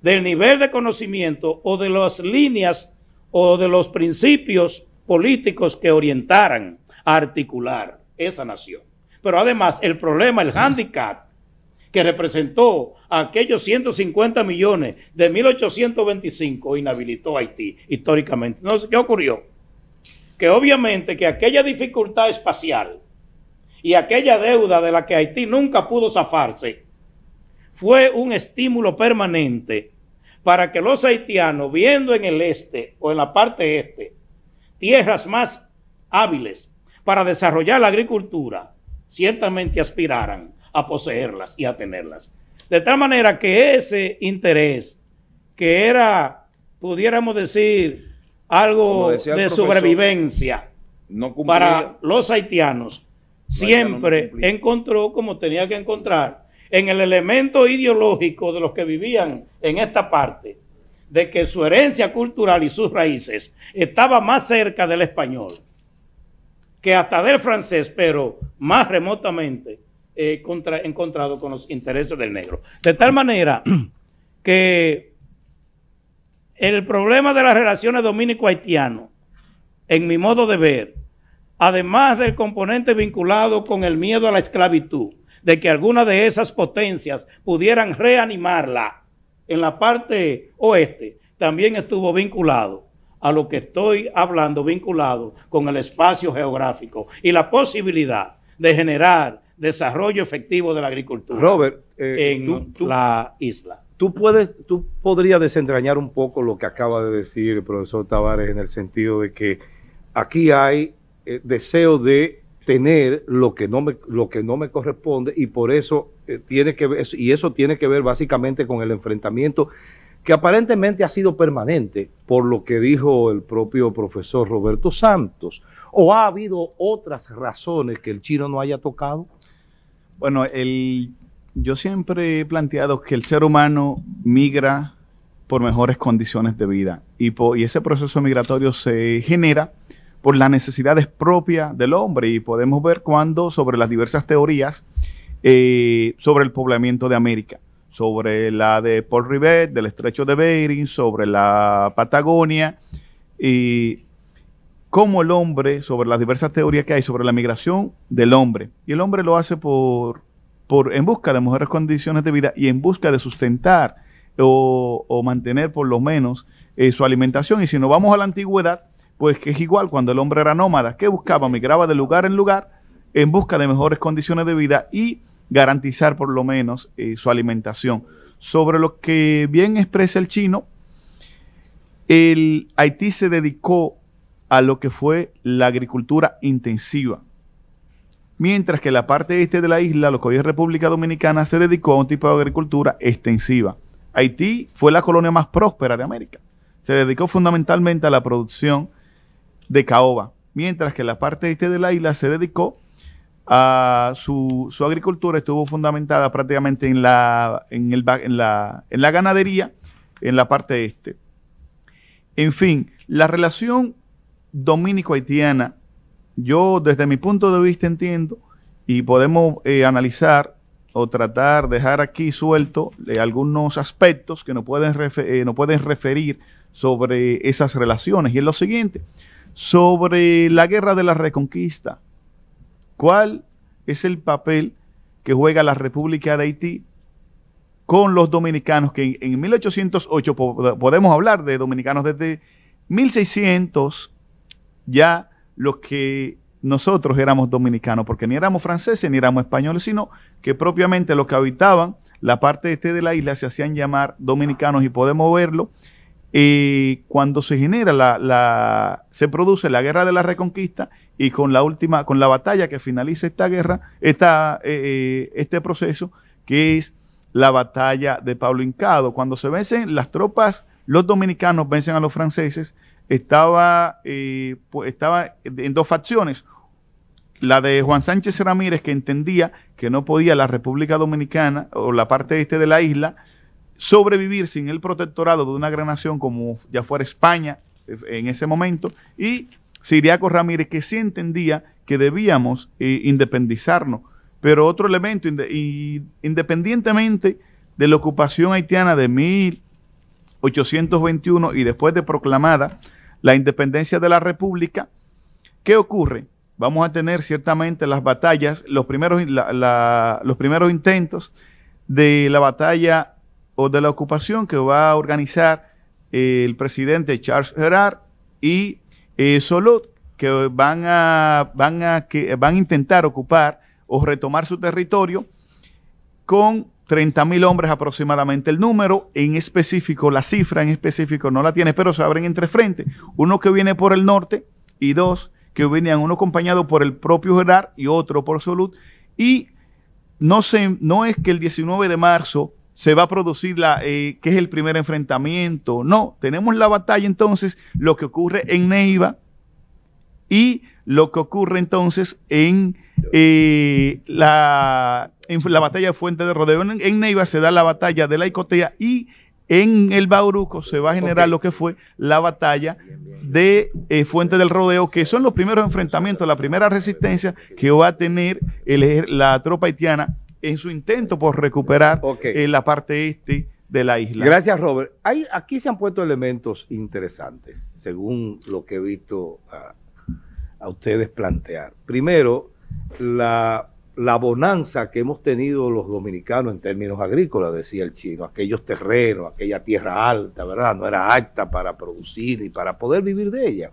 del nivel de conocimiento o de las líneas o de los principios políticos que orientaran a articular esa nación. Pero además el problema, el hándicap que representó aquellos ciento cincuenta millones de mil ochocientos veinticinco inhabilitó a Haití históricamente. Entonces, ¿qué ocurrió? Que obviamente que aquella dificultad espacial y aquella deuda de la que Haití nunca pudo zafarse fue un estímulo permanente para que los haitianos, viendo en el este o en la parte este tierras más hábiles para desarrollar la agricultura, ciertamente aspiraran a poseerlas y a tenerlas. De tal manera que ese interés, que era, pudiéramos decir, algo de profesor, sobrevivencia no para los haitianos, siempre encontró, como tenía que encontrar, en el elemento ideológico de los que vivían en esta parte, de que su herencia cultural y sus raíces estaba más cerca del español que hasta del francés, pero más remotamente eh, contra, encontrado con los intereses del negro. De tal manera que el problema de las relaciones dominico-haitiano, en mi modo de ver, además del componente vinculado con el miedo a la esclavitud, de que alguna de esas potencias pudieran reanimarla en la parte oeste, también estuvo vinculado a lo que estoy hablando vinculado con el espacio geográfico y la posibilidad de generar desarrollo efectivo de la agricultura, Robert, eh, en tú, tú, la isla. Tú puedes, tú podrías desentrañar un poco lo que acaba de decir el profesor Tavares, en el sentido de que aquí hay eh, deseo de tener lo que no me, lo que no me corresponde, y por eso eh, tiene que ver, y eso tiene que ver básicamente con el enfrentamiento que aparentemente ha sido permanente, por lo que dijo el propio profesor Roberto Santos. ¿O ha habido otras razones que el chino no haya tocado? Bueno, el, yo siempre he planteado que el ser humano migra por mejores condiciones de vida, y, por, y ese proceso migratorio se genera por las necesidades propias del hombre, y podemos ver cuando sobre las diversas teorías eh, sobre el poblamiento de América, sobre la de Paul Rivet, del Estrecho de Bering, sobre la Patagonia, y cómo el hombre, sobre las diversas teorías que hay sobre la migración del hombre. Y el hombre lo hace por, por en busca de mejores condiciones de vida y en busca de sustentar o, o mantener por lo menos eh, su alimentación. Y si nos vamos a la antigüedad, pues que es igual, cuando el hombre era nómada, ¿qué buscaba? Migraba de lugar en lugar en busca de mejores condiciones de vida y garantizar por lo menos eh, su alimentación. Sobre lo que bien expresa el chino, el Haití se dedicó a lo que fue la agricultura intensiva, mientras que la parte este de la isla, lo que hoy es República Dominicana, se dedicó a un tipo de agricultura extensiva. Haití fue la colonia más próspera de América, se dedicó fundamentalmente a la producción de caoba, mientras que la parte este de la isla se dedicó Uh, su, su agricultura estuvo fundamentada prácticamente en la, en, el, en, la, en la ganadería, en la parte este. En fin, la relación dominico-haitiana, yo desde mi punto de vista entiendo, y podemos eh, analizar o tratar de dejar aquí suelto eh, algunos aspectos que nos pueden, refer eh, nos pueden referir sobre esas relaciones. Y es lo siguiente, sobre la guerra de la reconquista. ¿Cuál es el papel que juega la República de Haití con los dominicanos? Que en, en mil ochocientos ocho, po podemos hablar de dominicanos desde mil seiscientos, ya los que nosotros éramos dominicanos, porque ni éramos franceses ni éramos españoles, sino que propiamente los que habitaban la parte este de la isla se hacían llamar dominicanos, y podemos verlo eh, cuando se genera la, la, se produce la guerra de la reconquista. Y con la última, con la batalla que finaliza esta guerra, esta, eh, este proceso, que es la batalla de Pablo Hincado. Cuando se vencen las tropas, los dominicanos vencen a los franceses, estaba, eh, estaba en dos facciones. La de Juan Sánchez Ramírez, que entendía que no podía la República Dominicana o la parte este de la isla sobrevivir sin el protectorado de una gran nación como ya fuera España en ese momento, y Ciriaco Ramírez, que sí entendía que debíamos eh, independizarnos. Pero otro elemento, ind y independientemente de la ocupación haitiana de mil ochocientos veintiuno y después de proclamada la independencia de la República, ¿qué ocurre? Vamos a tener ciertamente las batallas, los primeros, la, la, los primeros intentos de la batalla o de la ocupación que va a organizar eh, el presidente Charles Gérard y Eh, solo que van a, van a, que van a intentar ocupar o retomar su territorio con treinta mil hombres aproximadamente. El número en específico, la cifra en específico no la tiene, pero se abren entre frente. Uno que viene por el norte y dos que venían, uno acompañado por el propio Gerard y otro por Solut. Y no, se, no es que el diecinueve de marzo se va a producir la, eh, que es el primer enfrentamiento. No, tenemos la batalla entonces, lo que ocurre en Neiva y lo que ocurre entonces en, eh, la, en la batalla de Fuente de Rodeo. En, en Neiva se da la batalla de la Icotea y en el Bauruco se va a generar okay. lo que fue la batalla de eh, Fuente del Rodeo, que son los primeros enfrentamientos, la primera resistencia que va a tener el, la tropa haitiana en su intento por recuperar okay. eh, la parte este de la isla. Gracias, Robert. Hay, aquí se han puesto elementos interesantes, según lo que he visto a, a ustedes plantear. Primero, la la bonanza que hemos tenido los dominicanos en términos agrícolas, decía el chino, aquellos terrenos, aquella tierra alta, ¿verdad? No era apta para producir y para poder vivir de ella.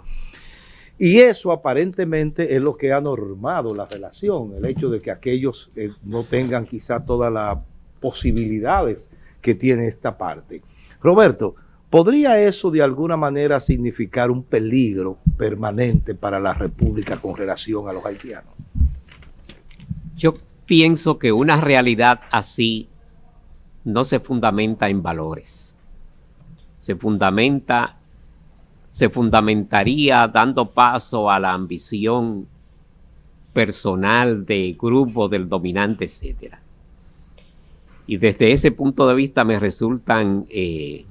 Y eso aparentemente es lo que ha normado la relación, el hecho de que aquellos eh, no tengan quizá todas las posibilidades que tiene esta parte. Roberto, ¿podría eso de alguna manera significar un peligro permanente para la República con relación a los haitianos? Yo pienso que una realidad así no se fundamenta en valores. Se fundamenta, se fundamentaría dando paso a la ambición personal de grupo, del dominante, etcétera. Y desde ese punto de vista me resultan eh,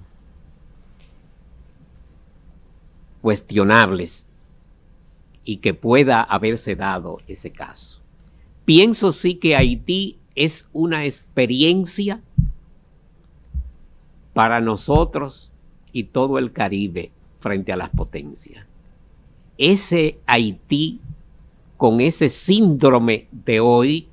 cuestionables y que pueda haberse dado ese caso. Pienso sí que Haití es una experiencia para nosotros y todo el Caribe frente a las potencias. Ese Haití con ese síndrome de hoy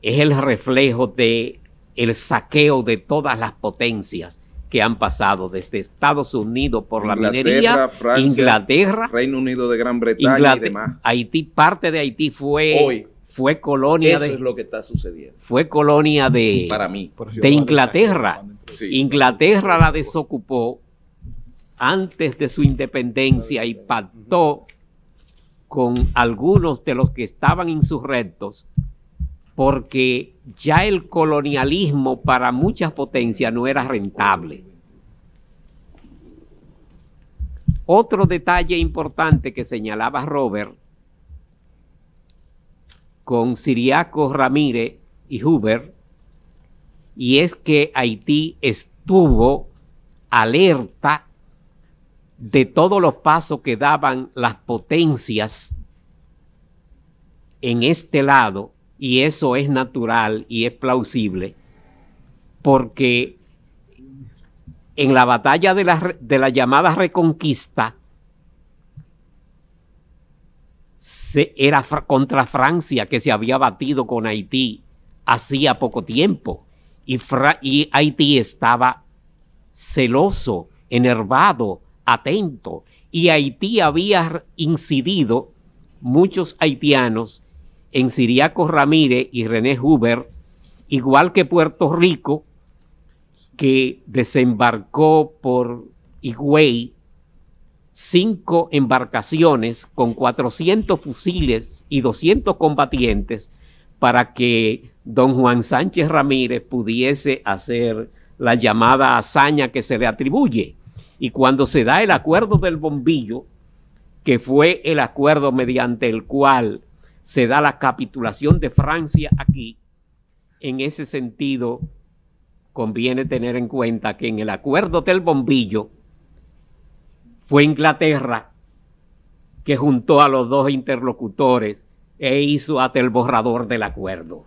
es el reflejo de el saqueo de todas las potencias que han pasado desde Estados Unidos por Inglaterra, la minería, Francia, Inglaterra, Reino Unido de Gran Bretaña Inglaterra, y demás. Haití, parte de Haití fue, Hoy, fue colonia eso de... Eso es lo que está sucediendo. Fue colonia de... Para mí. De Inglaterra. Sí, Inglaterra la desocupó antes de su independencia y pactó con algunos de los que estaban insurrectos porque ya el colonialismo para muchas potencias no era rentable. Otro detalle importante que señalaba Robert, con Ciriaco Ramírez y Hoover, y es que Haití estuvo alerta de todos los pasos que daban las potencias en este lado, y eso es natural y es plausible, porque en la batalla de la, de la llamada Reconquista se, era fra- contra Francia que se había batido con Haití hacía poco tiempo, y, Fra- y Haití estaba celoso, enervado, atento, y Haití había incidido, muchos haitianos, en Ciriaco Ramírez y René Hoover, igual que Puerto Rico, que desembarcó por Higüey cinco embarcaciones con cuatrocientos fusiles y doscientos combatientes para que don Juan Sánchez Ramírez pudiese hacer la llamada hazaña que se le atribuye. Y cuando se da el acuerdo del Bombillo, que fue el acuerdo mediante el cual se da la capitulación de Francia aquí, en ese sentido conviene tener en cuenta que en el acuerdo del Bombillo fue Inglaterra que juntó a los dos interlocutores e hizo hasta el borrador del acuerdo.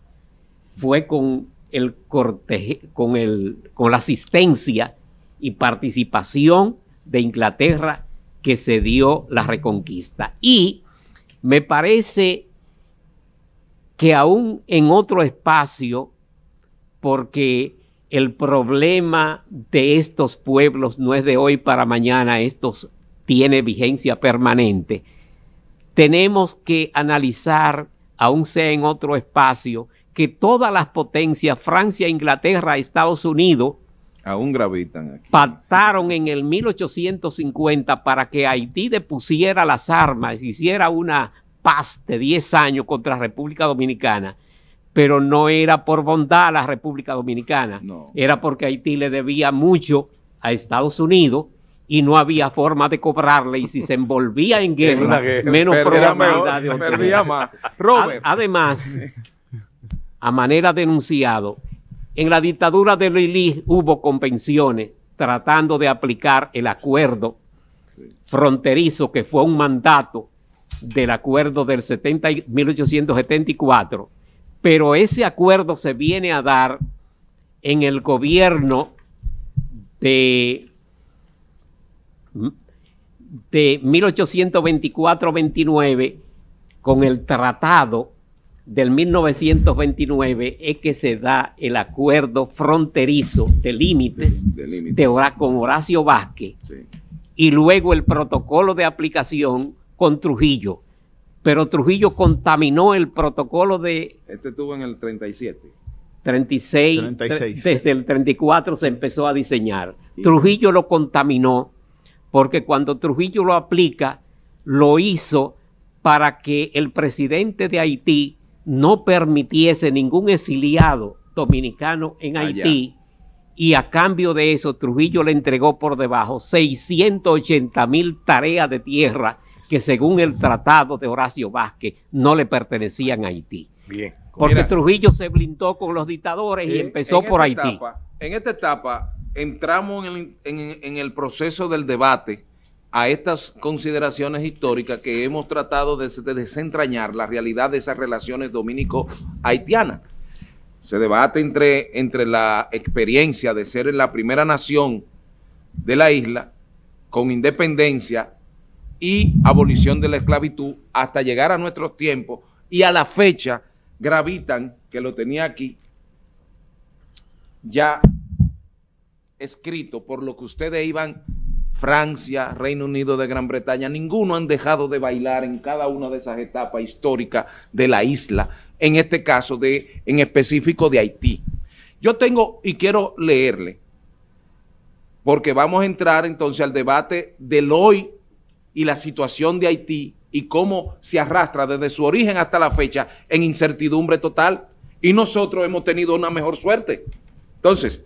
Fue con, el corteje, con, el, con la asistencia y participación de Inglaterra que se dio la Reconquista. Y me parece que aún en otro espacio, porque el problema de estos pueblos no es de hoy para mañana, esto tiene vigencia permanente, tenemos que analizar, aún sea en otro espacio, que todas las potencias, Francia, Inglaterra, Estados Unidos, aún gravitan aquí, pactaron en el mil ochocientos cincuenta para que Haití depusiera las armas, hiciera una paz de diez años contra la República Dominicana, pero no era por bondad a la República Dominicana, no. Era porque Haití le debía mucho a Estados Unidos y no había forma de cobrarle, y si se envolvía en guerra, guerra menos probabilidad de perdía más. Robert. A, además, a manera denunciado, en la dictadura de Lili hubo convenciones tratando de aplicar el acuerdo fronterizo que fue un mandato del acuerdo del mil ochocientos setenta y cuatro, pero ese acuerdo se viene a dar en el gobierno de, de mil ochocientos veinticuatro a veintinueve con el Tratado del mil novecientos veintinueve es que se da el acuerdo fronterizo de límites de, de de Hora, con Horacio Vázquez, sí, y luego el protocolo de aplicación con Trujillo. Pero Trujillo contaminó el protocolo de... Este estuvo en el treinta y siete. treinta y seis, treinta y seis. Desde el treinta y cuatro se empezó a diseñar. Sí. Trujillo lo contaminó porque cuando Trujillo lo aplica, lo hizo para que el presidente de Haití no permitiese ningún exiliado dominicano en Haití. Allá. Y a cambio de eso, Trujillo le entregó por debajo seiscientas ochenta mil tareas de tierra que según el tratado de Horacio Vázquez no le pertenecían a Haití. Bien. Porque mira, Trujillo se blindó con los dictadores y empezó por Haití. Etapa, en esta etapa entramos en, en, en el proceso del debate a estas consideraciones históricas que hemos tratado de, de desentrañar la realidad de esas relaciones dominico-haitianas. Se debate entre, entre la experiencia de ser la primera nación de la isla con independencia y abolición de la esclavitud hasta llegar a nuestros tiempos y a la fecha gravitan, que lo tenía aquí ya escrito, por lo que ustedes iban, Francia, Reino Unido de Gran Bretaña, ninguno han dejado de bailar en cada una de esas etapas históricas de la isla, en este caso de, en específico de Haití. Yo tengo y quiero leerle, porque vamos a entrar entonces al debate del hoy y la situación de Haití y cómo se arrastra desde su origen hasta la fecha en incertidumbre total, y nosotros hemos tenido una mejor suerte. Entonces,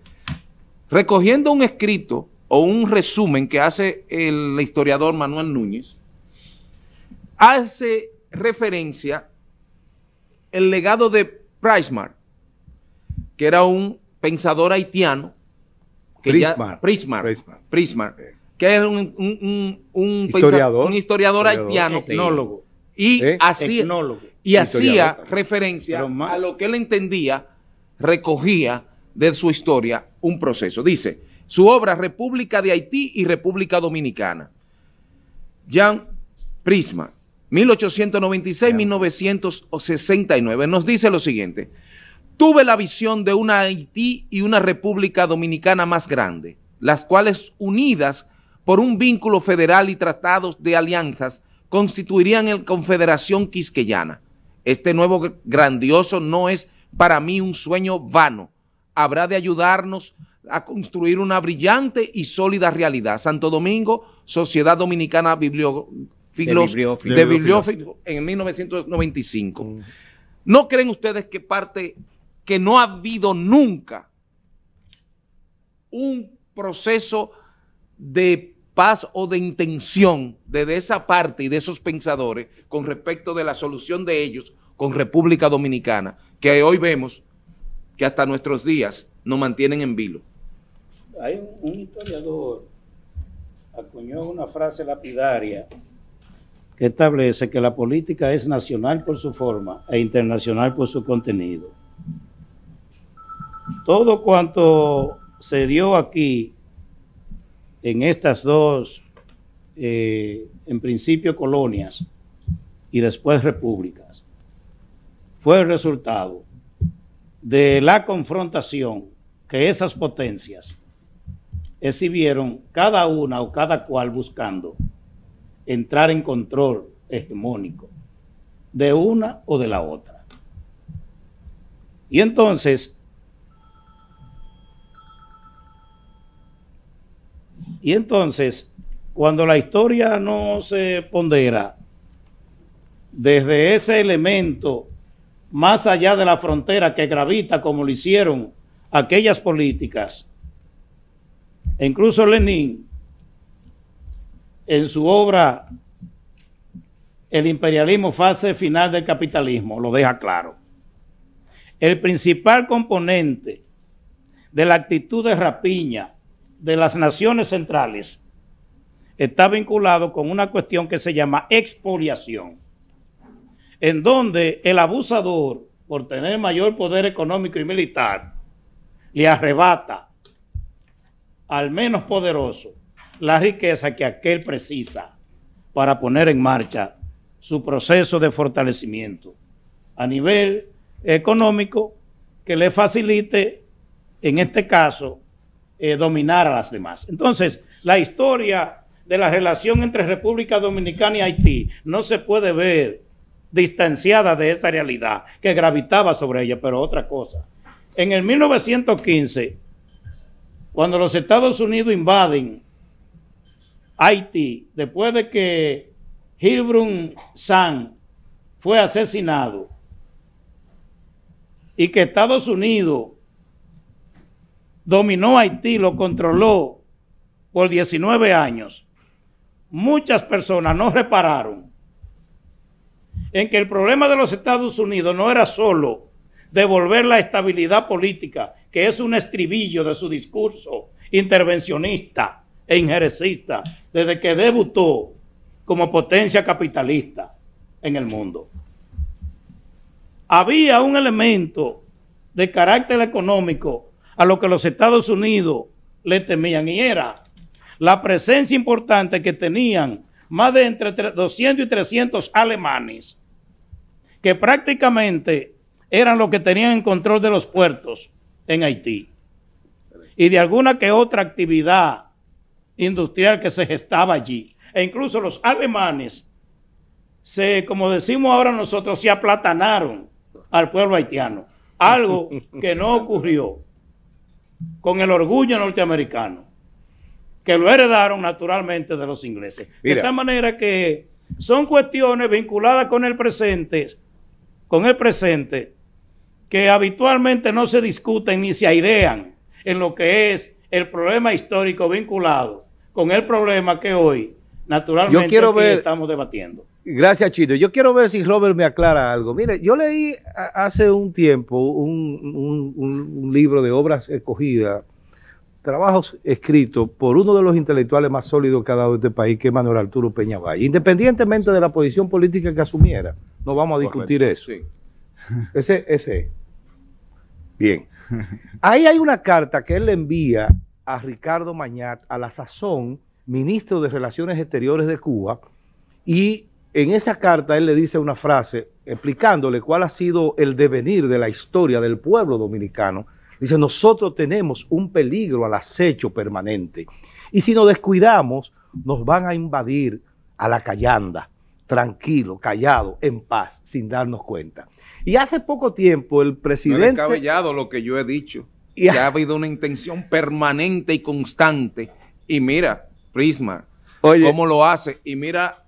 recogiendo un escrito o un resumen que hace el historiador Manuel Núñez, hace referencia el legado de Price-Mars, que era un pensador haitiano, que Price-Mars, Price-Mars, Price-Mars, que era un, un, un, historiador, un historiador, historiador haitiano, etnólogo, y, eh, hacía, etnólogo, y hacía referencia a lo que él entendía, recogía de su historia un proceso. Dice, su obra República de Haití y República Dominicana. Jean Price-Mars, mil ochocientos noventa y seis a mil novecientos sesenta y nueve, nos dice lo siguiente: tuve la visión de una Haití y una República Dominicana más grande, las cuales unidas por un vínculo federal y tratados de alianzas constituirían la Confederación Quisqueyana. Este nuevo grandioso no es para mí un sueño vano, habrá de ayudarnos a construir una brillante y sólida realidad. Santo Domingo, Sociedad Dominicana Biblió... Filos... de Bibliófilos en mil novecientos noventa y cinco. Mm. ¿No creen ustedes que parte que no ha habido nunca un proceso de paz o de intención desde esa parte y de esos pensadores con respecto de la solución de ellos con República Dominicana, que hoy vemos que hasta nuestros días nos mantienen en vilo? Hay un, un historiador acuñó una frase lapidaria que establece que la política es nacional por su forma e internacional por su contenido. Todo cuanto se dio aquí, en estas dos, eh, en principio colonias y después repúblicas, fue el resultado de la confrontación que esas potencias exhibieron, cada una o cada cual buscando entrar en control hegemónico de una o de la otra. Y entonces, y entonces, cuando la historia no se pondera desde ese elemento más allá de la frontera que gravita, como lo hicieron aquellas políticas, e incluso Lenin, en su obra El imperialismo, fase final del capitalismo, lo deja claro. El principal componente de la actitud de rapiña de las naciones centrales está vinculado con una cuestión que se llama expoliación, en donde el abusador, por tener mayor poder económico y militar, le arrebata al menos poderoso la riqueza que aquel precisa para poner en marcha su proceso de fortalecimiento. a nivel económico que le facilite, en este caso, eh, dominar a las demás. Entonces, la historia de la relación entre República Dominicana y Haití no se puede ver distanciada de esa realidad que gravitaba sobre ella, pero otra cosa. En el mil novecientos quince, cuando los Estados Unidos invaden Haití, después de que Gilbrun San fue asesinado y que Estados Unidos dominó Haití, lo controló por diecinueve años, muchas personas no repararon en que el problema de los Estados Unidos no era solo devolver la estabilidad política, que es un estribillo de su discurso intervencionista e injerecista desde que debutó como potencia capitalista en el mundo. Había un elemento de carácter económico a lo que los Estados Unidos le temían, y era la presencia importante que tenían más de entre doscientos y trescientos alemanes, que prácticamente eran los que tenían en control de los puertos en Haití y de alguna que otra actividad industrial que se gestaba allí. E incluso los alemanes, se, como decimos ahora nosotros, se aplatanaron al pueblo haitiano, algo que no ocurrió con el orgullo norteamericano, que lo heredaron naturalmente de los ingleses. Mira. De tal manera que son cuestiones vinculadas con el presente, con el presente, que habitualmente no se discuten ni se airean en lo que es el problema histórico vinculado con el problema que hoy naturalmente yo quiero ver, estamos debatiendo. Gracias, Chino. Yo quiero ver si Robert me aclara algo. Mire, yo leí hace un tiempo un, un, un, un libro de obras escogidas, trabajos escritos por uno de los intelectuales más sólidos que ha dado este país, que es Manuel Arturo Peña Valle, independientemente de la posición política que asumiera. No vamos a discutir eso. Sí. Ese, ese. Bien. Ahí hay una carta que él le envía a Ricardo Mañat, a la sazón ministro de Relaciones Exteriores de Cuba, y en esa carta él le dice una frase explicándole cuál ha sido el devenir de la historia del pueblo dominicano. Dice, nosotros tenemos un peligro al acecho permanente y si nos descuidamos nos van a invadir a la callanda, tranquilo, callado, en paz, sin darnos cuenta. Y hace poco tiempo el presidente... No es cabellado lo que yo he dicho, y ha... que ha habido una intención permanente y constante. Y mira, Prisma, oye, cómo lo hace. Y mira,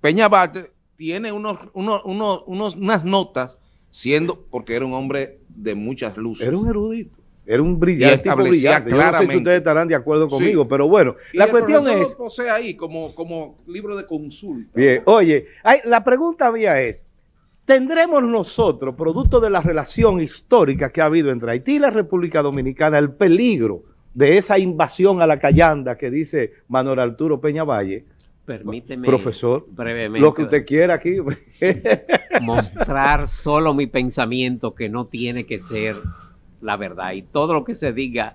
Peña Valle tiene unos, unos, unos, unos, unas notas, siendo, porque era un hombre de muchas luces. Era un erudito. Era un brillante. Y establecía brillante. Claramente. Yo no sé si ustedes estarán de acuerdo conmigo, sí, pero bueno, y la cuestión es... lo posee ahí como, como libro de consulta. Bien, oye, hay, la pregunta mía es, ¿tendremos nosotros, producto de la relación histórica que ha habido entre Haití y la República Dominicana, el peligro de esa invasión a la callanda que dice Manuel Arturo Peña Valle? Permíteme, profesor, brevemente, lo que usted quiera aquí. Mostrar solo mi pensamiento, que no tiene que ser la verdad, y todo lo que se diga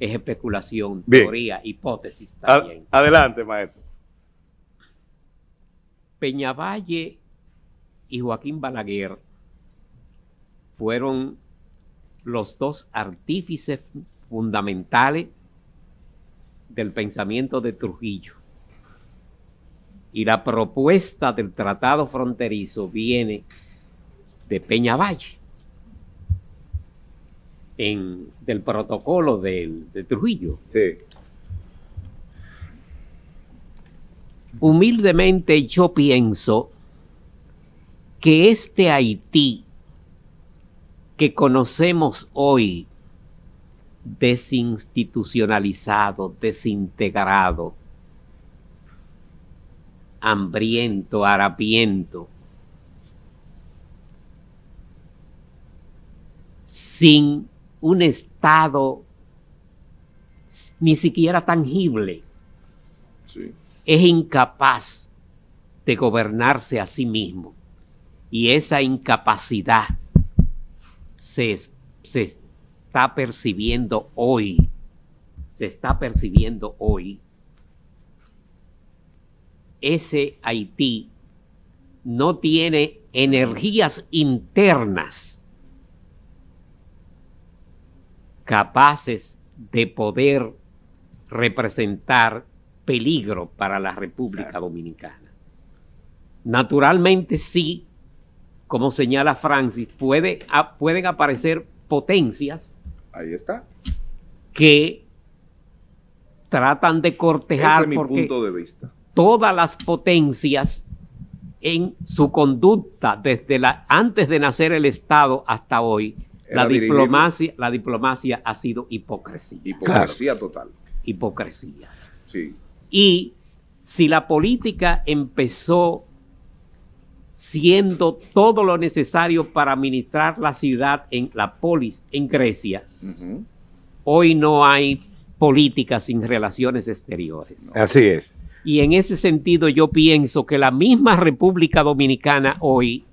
es especulación, bien, teoría, hipótesis también. Ad, adelante, maestro. Peña Valle y Joaquín Balaguer fueron los dos artífices fundamentales del pensamiento de Trujillo, y la propuesta del tratado fronterizo viene de Peña Valle. En, del protocolo de, de Trujillo. Sí. Humildemente yo pienso que este Haití que conocemos hoy, desinstitucionalizado, desintegrado, hambriento, harapiento, sin un estado ni siquiera tangible, sí, es incapaz de gobernarse a sí mismo, y esa incapacidad se, se está percibiendo hoy, se está percibiendo hoy. Ese Haití no tiene energías internas capaces de poder representar peligro para la República Dominicana. Naturalmente sí, como señala Francis, puede, a, pueden aparecer potencias. Ahí está. Que tratan de cortejar. Ese es mi punto de vista. Todas las potencias en su conducta desde la antes de nacer el Estado hasta hoy, la diplomacia, la diplomacia ha sido hipocresía. Hipocresía, claro. Total. Hipocresía. Sí. Y si la política empezó siendo todo lo necesario para administrar la ciudad en la polis, en Grecia, uh-huh. Hoy no hay política sin relaciones exteriores. No. Así es. Y en ese sentido yo pienso que la misma República Dominicana hoy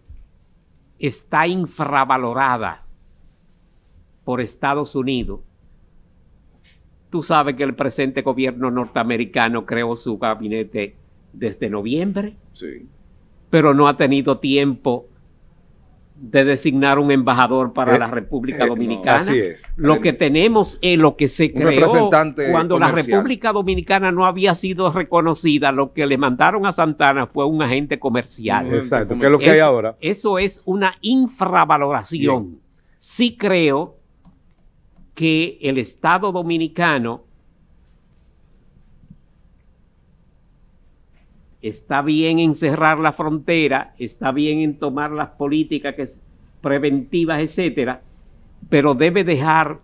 está infravalorada por Estados Unidos. Tú sabes que el presente gobierno norteamericano creó su gabinete desde noviembre, sí, pero no ha tenido tiempo de designar un embajador para eh, la República eh, Dominicana. No, así es. Lo que tenemos es lo que se creó cuando comercial. La República Dominicana no había sido reconocida. Lo que le mandaron a Santana fue un agente comercial. Exacto, que es lo que hay ahora. Eso es una infravaloración. Bien. Sí creo que el Estado Dominicano está bien en cerrar la frontera, está bien en tomar las políticas que, preventivas, etcétera, pero debe dejar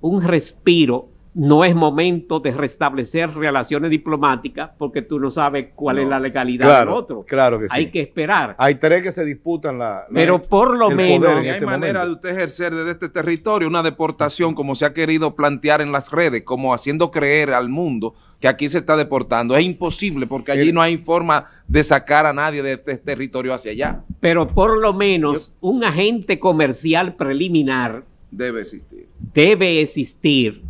un respiro. No es momento de restablecer relaciones diplomáticas porque tú no sabes cuál no. es la legalidad claro, del otro. Claro que sí. Hay que esperar. Hay tres que se disputan la... la Pero por lo menos... Hay este manera momento. de usted ejercer desde este territorio una deportación como se ha querido plantear en las redes, como haciendo creer al mundo que aquí se está deportando. Es imposible porque allí el, no hay forma de sacar a nadie de este territorio hacia allá. Pero por lo menos Yo, un agente comercial preliminar... Debe existir. Debe existir.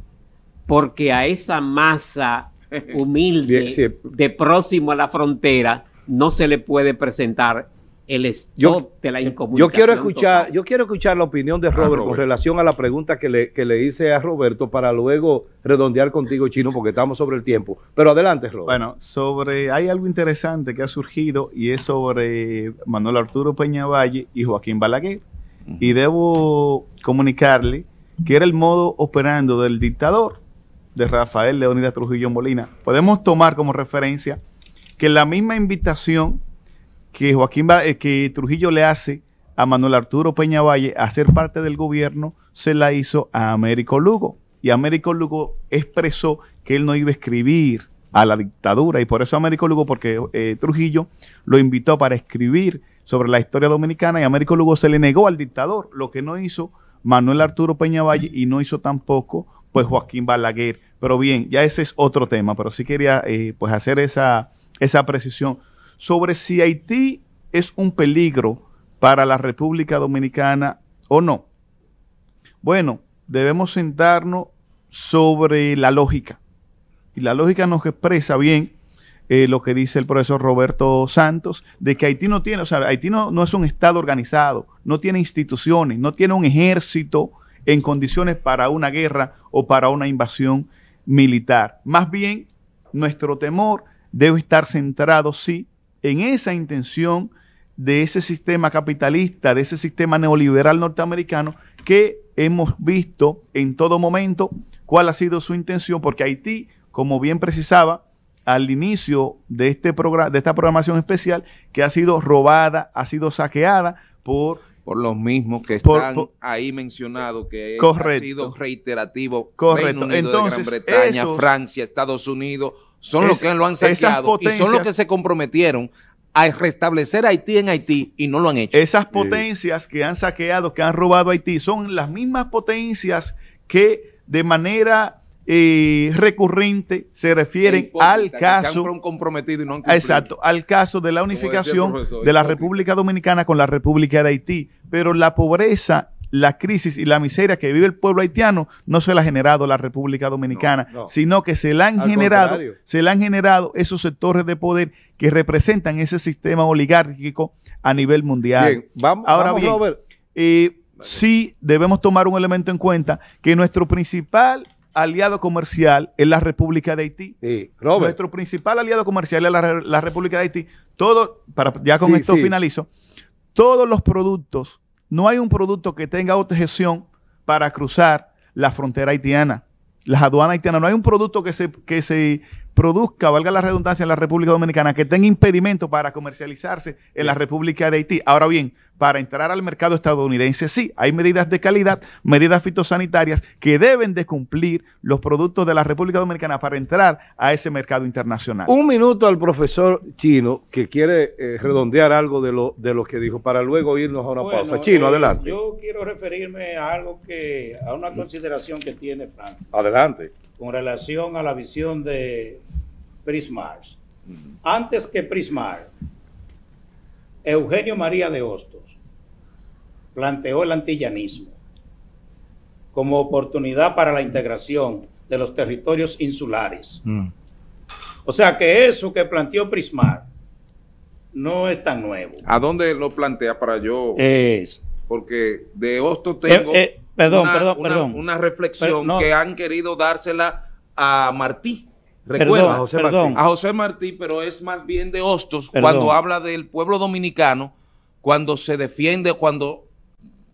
Porque a esa masa humilde de próximo a la frontera no se le puede presentar el stop de la incomunicación. Yo quiero escuchar, total. yo quiero escuchar la opinión de Robert, ah, Robert con relación a la pregunta que le, que le hice a Roberto para luego redondear contigo, Chino, porque estamos sobre el tiempo. Pero adelante, Robert. Bueno, sobre hay algo interesante que ha surgido y es sobre Manuel Arturo Peña Valle y Joaquín Balaguer. Uh-huh. Y debo comunicarle que era el modo operando del dictador de Rafael Leónidas Trujillo Molina. Podemos tomar como referencia que la misma invitación que, Joaquín, que Trujillo le hace a Manuel Arturo Peña Valle a ser parte del gobierno, se la hizo a Américo Lugo. Y Américo Lugo expresó que él no iba a escribir a la dictadura. Y por eso Américo Lugo, porque eh, Trujillo lo invitó para escribir sobre la historia dominicana y Américo Lugo se le negó al dictador, lo que no hizo Manuel Arturo Peña Valle y no hizo tampoco pues Joaquín Balaguer. Pero bien, ya ese es otro tema, pero sí quería eh, pues hacer esa, esa precisión sobre si Haití es un peligro para la República Dominicana o no. Bueno, debemos sentarnos sobre la lógica. Y la lógica nos expresa bien eh, lo que dice el profesor Roberto Santos, de que Haití no tiene, o sea, Haití no, no es un estado organizado, no tiene instituciones, no tiene un ejército en condiciones para una guerra o para una invasión militar. Más bien, nuestro temor debe estar centrado, sí, en esa intención de ese sistema capitalista, de ese sistema neoliberal norteamericano que hemos visto en todo momento cuál ha sido su intención, porque Haití, como bien precisaba al inicio de, este programa, de esta programación especial, que ha sido robada, ha sido saqueada por... Por los mismos que están por, por, ahí mencionados, que correcto, ha sido reiterativo. Correcto. Reino Unido, entonces, de Gran Bretaña, esos, Francia, Estados Unidos, son es, los que lo han saqueado y son los que se comprometieron a restablecer Haití en Haití y no lo han hecho. Esas potencias sí. que han saqueado, que han robado Haití, son las mismas potencias que de manera eh, recurrente se refieren hipócrita, al caso que se han comprometido y no han cumplido. Exacto, al caso de la unificación de la República Dominicana con la República de Haití. Pero la pobreza la crisis y la miseria que vive el pueblo haitiano no se la ha generado la República Dominicana, no, no. sino que se la han Al generado, contrario. se la han generado esos sectores de poder que representan ese sistema oligárquico a nivel mundial. Bien, vamos, Ahora vamos, bien, Robert. Eh, vale. sí debemos tomar un elemento en cuenta que nuestro principal aliado comercial es la República de Haití. Sí, Robert. Nuestro principal aliado comercial es la, la República de Haití. Todo, para, ya con sí, esto sí. finalizo. Todos los productos, no hay un producto que tenga objeción para cruzar la frontera haitiana, las aduanas haitianas. No hay un producto que se, que se produzca, valga la redundancia, en la República Dominicana que tenga impedimento para comercializarse en la República de Haití. Ahora bien, para entrar al mercado estadounidense, sí, hay medidas de calidad, medidas fitosanitarias que deben de cumplir los productos de la República Dominicana para entrar a ese mercado internacional. Un minuto al profesor Chino, que quiere eh, redondear algo de lo, de lo que dijo, para luego irnos a una bueno, pausa. Chino, eh, adelante. Yo quiero referirme a algo que, a una consideración que tiene Francis. Adelante. Con relación a la visión de Price-Mars. Uh-huh. Antes que Price-Mars, Eugenio María de Hostos planteó el antillanismo como oportunidad para la integración de los territorios insulares. Mm. O sea que eso que planteó Price-Mars no es tan nuevo. ¿A dónde lo plantea para yo? Es. Porque de Hostos tengo eh, eh, perdón, una, perdón, una, perdón. una reflexión per, no. que han querido dársela a Martí. Recuerda perdón, a, José Martí, a José Martí, pero es más bien de Hostos perdón. cuando habla del pueblo dominicano, cuando se defiende, cuando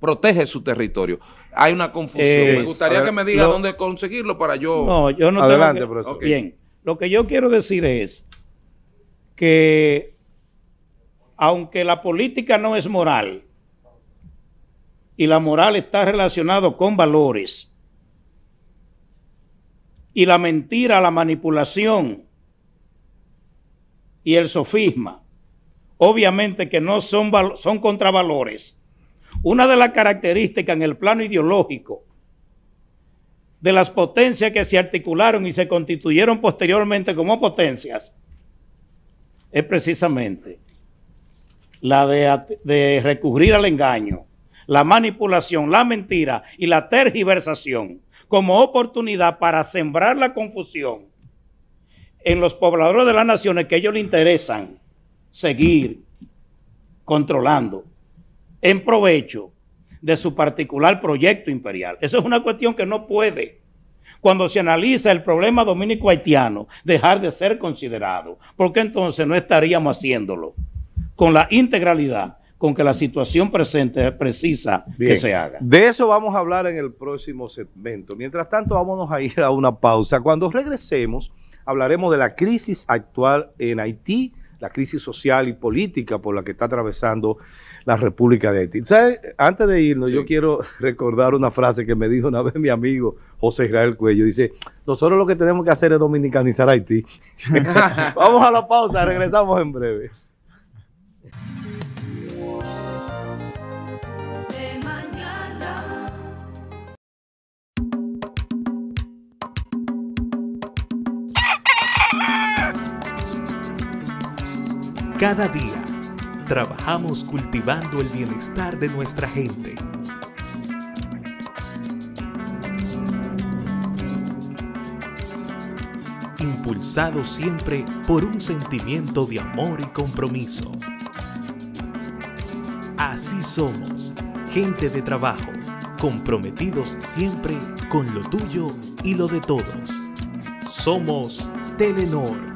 protege su territorio. Hay una confusión. Es, me gustaría ver, que me diga lo, dónde conseguirlo para yo... No, yo no Adelante, tengo que, profesor. Okay. Bien, lo que yo quiero decir es que aunque la política no es moral y la moral está relacionada con valores, y la mentira, la manipulación y el sofisma, obviamente que no son, son contravalores. Una de las características en el plano ideológico de las potencias que se articularon y se constituyeron posteriormente como potencias es precisamente la de, de recurrir al engaño, la manipulación, la mentira y la tergiversación, como oportunidad para sembrar la confusión en los pobladores de las naciones que a ellos les interesan seguir controlando en provecho de su particular proyecto imperial. Esa es una cuestión que no puede, cuando se analiza el problema dominico-haitiano, dejar de ser considerado, porque entonces no estaríamos haciéndolo con la integralidad con que la situación presente precisa Bien, que se haga. De eso vamos a hablar en el próximo segmento. Mientras tanto, vámonos a ir a una pausa. Cuando regresemos, hablaremos de la crisis actual en Haití, la crisis social y política por la que está atravesando la República de Haití. ¿Sabe? Antes de irnos, sí. yo quiero recordar una frase que me dijo una vez mi amigo José Israel Cuello. Dice, nosotros lo que tenemos que hacer es dominicanizar Haití. Vamos a la pausa, regresamos en breve. Cada día trabajamos cultivando el bienestar de nuestra gente. Impulsado siempre por un sentimiento de amor y compromiso. Así somos, gente de trabajo, comprometidos siempre con lo tuyo y lo de todos. Somos Telenor.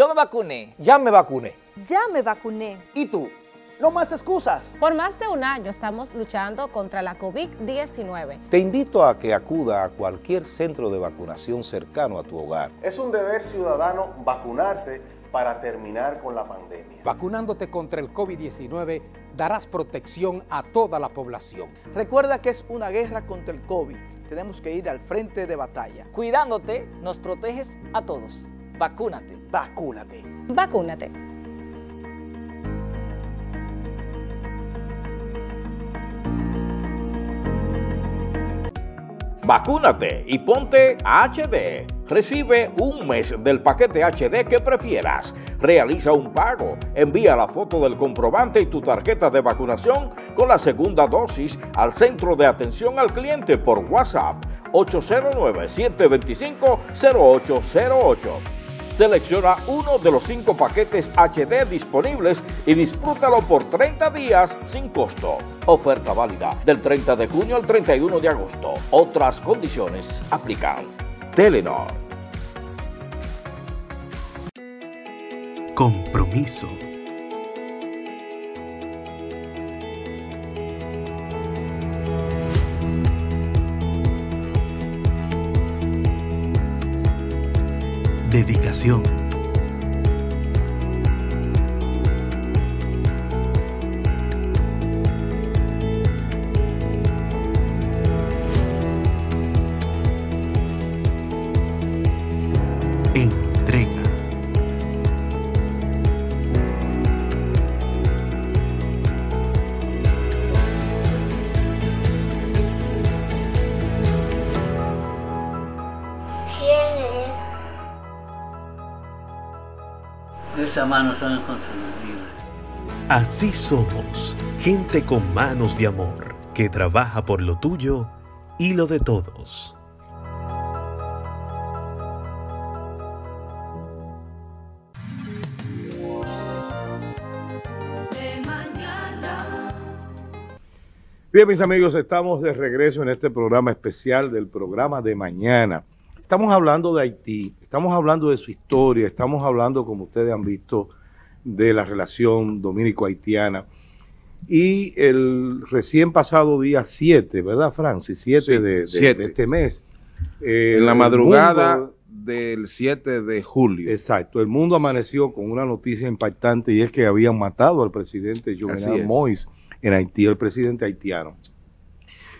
Yo me vacuné. Ya me vacuné. Ya me vacuné. ¿Y tú? No más excusas. Por más de un año estamos luchando contra la COVID diecinueve. Te invito a que acuda a cualquier centro de vacunación cercano a tu hogar. Es un deber ciudadano vacunarse para terminar con la pandemia. Vacunándote contra el COVID diecinueve darás protección a toda la población. Recuerda que es una guerra contra el COVID. Tenemos que ir al frente de batalla. Cuidándote, nos proteges a todos. Vacúnate. Vacúnate. Vacúnate. Vacúnate y ponte H D. Recibe un mes del paquete H D que prefieras. Realiza un pago, envía la foto del comprobante y tu tarjeta de vacunación con la segunda dosis al Centro de Atención al Cliente por WhatsApp ocho cero nueve, siete dos cinco, cero ocho cero ocho. Selecciona uno de los cinco paquetes H D disponibles y disfrútalo por treinta días sin costo. Oferta válida del treinta de junio al treinta y uno de agosto. Otras condiciones aplican. Telenor. Compromiso. Dedicación. Manos son inconsumibles. Así somos, gente con manos de amor, que trabaja por lo tuyo y lo de todos. Bien, mis amigos, estamos de regreso en este programa especial del programa de mañana. Estamos hablando de Haití, estamos hablando de su historia, estamos hablando, como ustedes han visto, de la relación dominico-haitiana. Y el recién pasado día siete, ¿verdad, Francis? siete sí, de, de, de este mes. Eh, en la madrugada mundo, del siete de julio. Exacto, el mundo amaneció con una noticia impactante, y es que habían matado al presidente Jovenel Moïse en Haití, el presidente haitiano.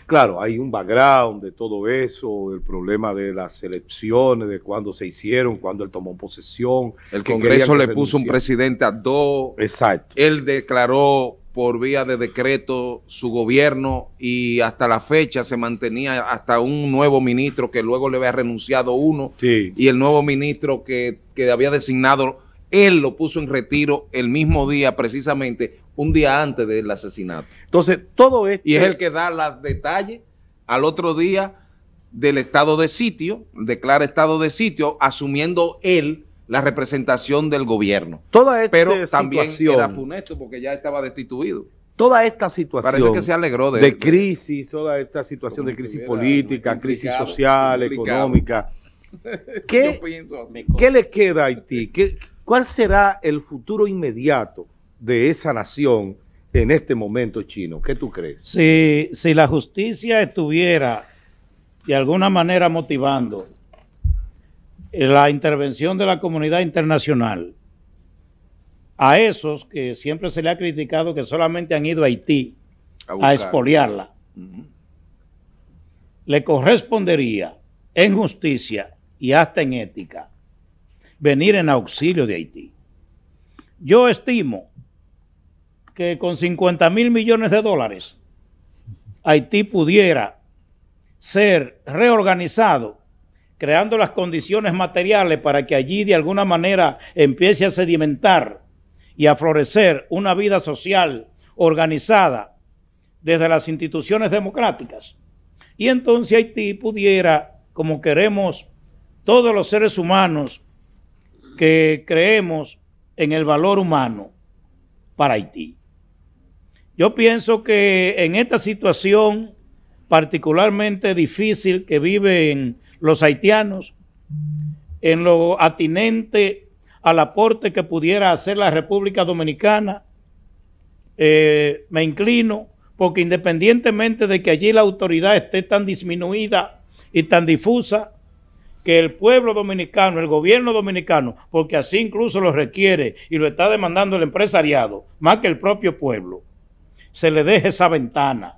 Claro, hay un background de todo eso, el problema de las elecciones, de cuándo se hicieron, cuándo él tomó posesión. El Congreso le puso un presidente a dos. Exacto. Él declaró por vía de decreto su gobierno y hasta la fecha se mantenía hasta un nuevo ministro que luego le había renunciado uno. Sí. Y el nuevo ministro que, que había designado, él lo puso en retiro el mismo día precisamente, un día antes del asesinato. Entonces, todo esto... Y es el que da los detalles al otro día del estado de sitio, declara estado de sitio, asumiendo él la representación del gobierno. Toda esta Pero también era funesto porque ya estaba destituido. Toda esta situación... Parece que se alegró de... De él, crisis, toda esta situación de crisis política, crisis social, económica. ¿Qué, ¿qué le queda a Haití? ¿Qué, ¿Cuál será el futuro inmediato de esa nación en este momento chino? ¿Qué tú crees? Si, si la justicia estuviera de alguna manera motivando la intervención de la comunidad internacional a esos que siempre se le ha criticado que solamente han ido a Haití a, a expoliarla, uh-huh. le correspondería en justicia y hasta en ética venir en auxilio de Haití. Yo estimo que con cincuenta mil millones de dólares Haití pudiera ser reorganizado, creando las condiciones materiales para que allí de alguna manera empiece a sedimentar y a florecer una vida social organizada desde las instituciones democráticas. Y entonces Haití pudiera, como queremos todos los seres humanos que creemos en el valor humano, para Haití. Yo pienso que en esta situación particularmente difícil que viven los haitianos, en lo atinente al aporte que pudiera hacer la República Dominicana, eh, me inclino, porque independientemente de que allí la autoridad esté tan disminuida y tan difusa, que el pueblo dominicano, el gobierno dominicano, porque así incluso lo requiere y lo está demandando el empresariado, más que el propio pueblo, se le deje esa ventana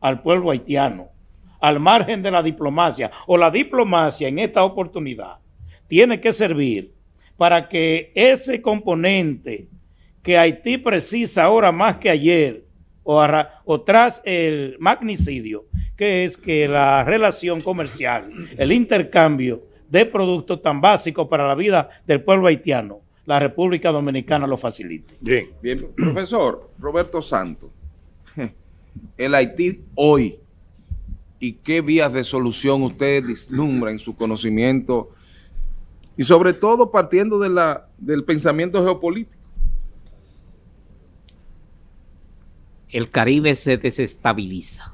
al pueblo haitiano, al margen de la diplomacia, o la diplomacia en esta oportunidad tiene que servir para que ese componente que Haití precisa ahora más que ayer, o, a, o tras el magnicidio, que es que la relación comercial, el intercambio de productos tan básicos para la vida del pueblo haitiano, la República Dominicana lo facilite. Bien, bien, profesor Roberto Santos, el Haití hoy, ¿y qué vías de solución usted vislumbra en su conocimiento? Y sobre todo partiendo de la, del pensamiento geopolítico. El Caribe se desestabiliza.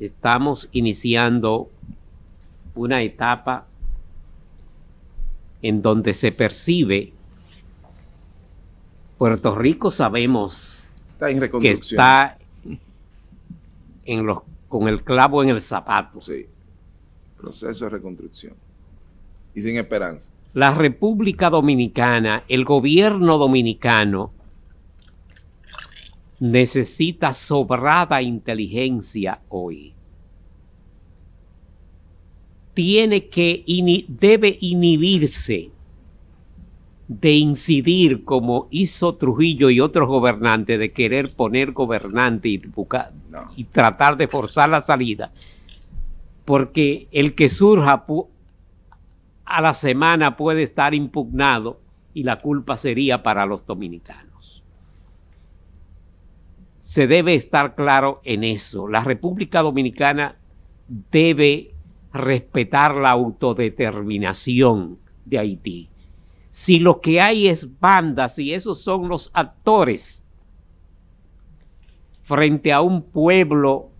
Estamos iniciando una etapa en donde se percibe, Puerto Rico sabemos está en que está en los, con el clavo en el zapato. Sí, proceso de reconstrucción y sin esperanza. La República Dominicana, el gobierno dominicano, necesita sobrada inteligencia hoy. Tiene que, ini- debe inhibirse de incidir, como hizo Trujillo y otros gobernantes, de querer poner gobernante y, buscar, no. y tratar de forzar la salida. Porque el que surja a la semana puede estar impugnado y la culpa sería para los dominicanos. Se debe estar claro en eso. La República Dominicana debe respetar la autodeterminación de Haití. Si lo que hay es bandas y esos son los actores frente a un pueblo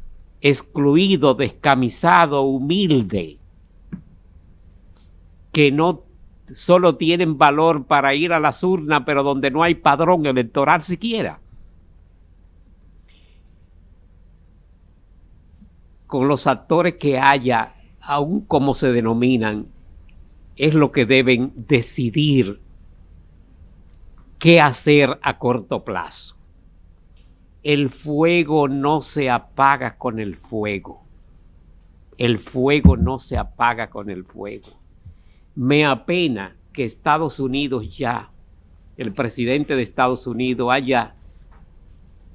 excluido, descamisado, humilde, que no solo tienen valor para ir a las urnas, pero donde no hay padrón electoral siquiera. Con los actores que haya, aún como se denominan, es lo que deben decidir qué hacer a corto plazo. El fuego no se apaga con el fuego. El fuego no se apaga con el fuego. Me apena que Estados Unidos ya, el presidente de Estados Unidos haya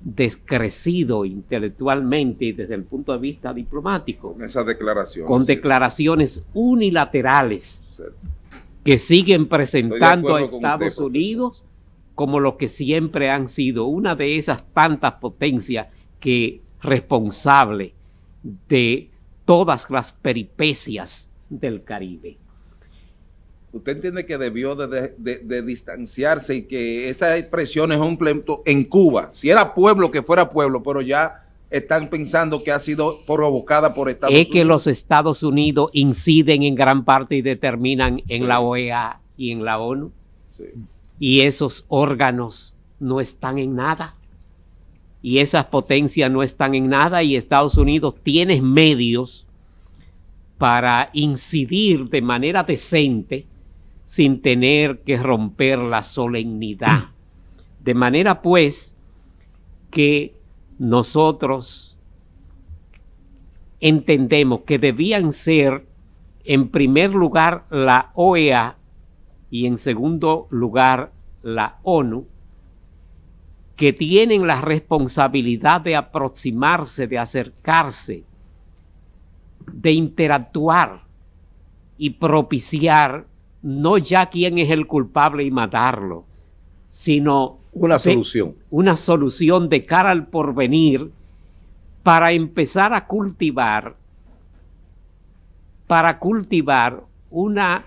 descrecido intelectualmente y desde el punto de vista diplomático. Con esas declaraciones. Con declaraciones sí. unilaterales sí. que siguen presentando a Estados Unidos como lo que siempre han sido, una de esas tantas potencias que responsable de todas las peripecias del Caribe. ¿Usted entiende que debió de, de, de, de distanciarse y que esas expresiones son pleito en Cuba? Si era pueblo, que fuera pueblo, pero ya están pensando que ha sido provocada por Estados Unidos. Es que los Estados Unidos inciden en gran parte y determinan en sí. la O E A y en la ONU. Sí. Y esos órganos no están en nada. Y esas potencias no están en nada. Y Estados Unidos tiene medios para incidir de manera decente, sin tener que romper la solemnidad. De manera pues que nosotros entendemos que debían ser en primer lugar la O E A y en segundo lugar la ONU, que tienen la responsabilidad de aproximarse, de acercarse, de interactuar y propiciar no ya quién es el culpable y matarlo, sino una solución. Una solución de cara al porvenir para empezar a cultivar, para cultivar una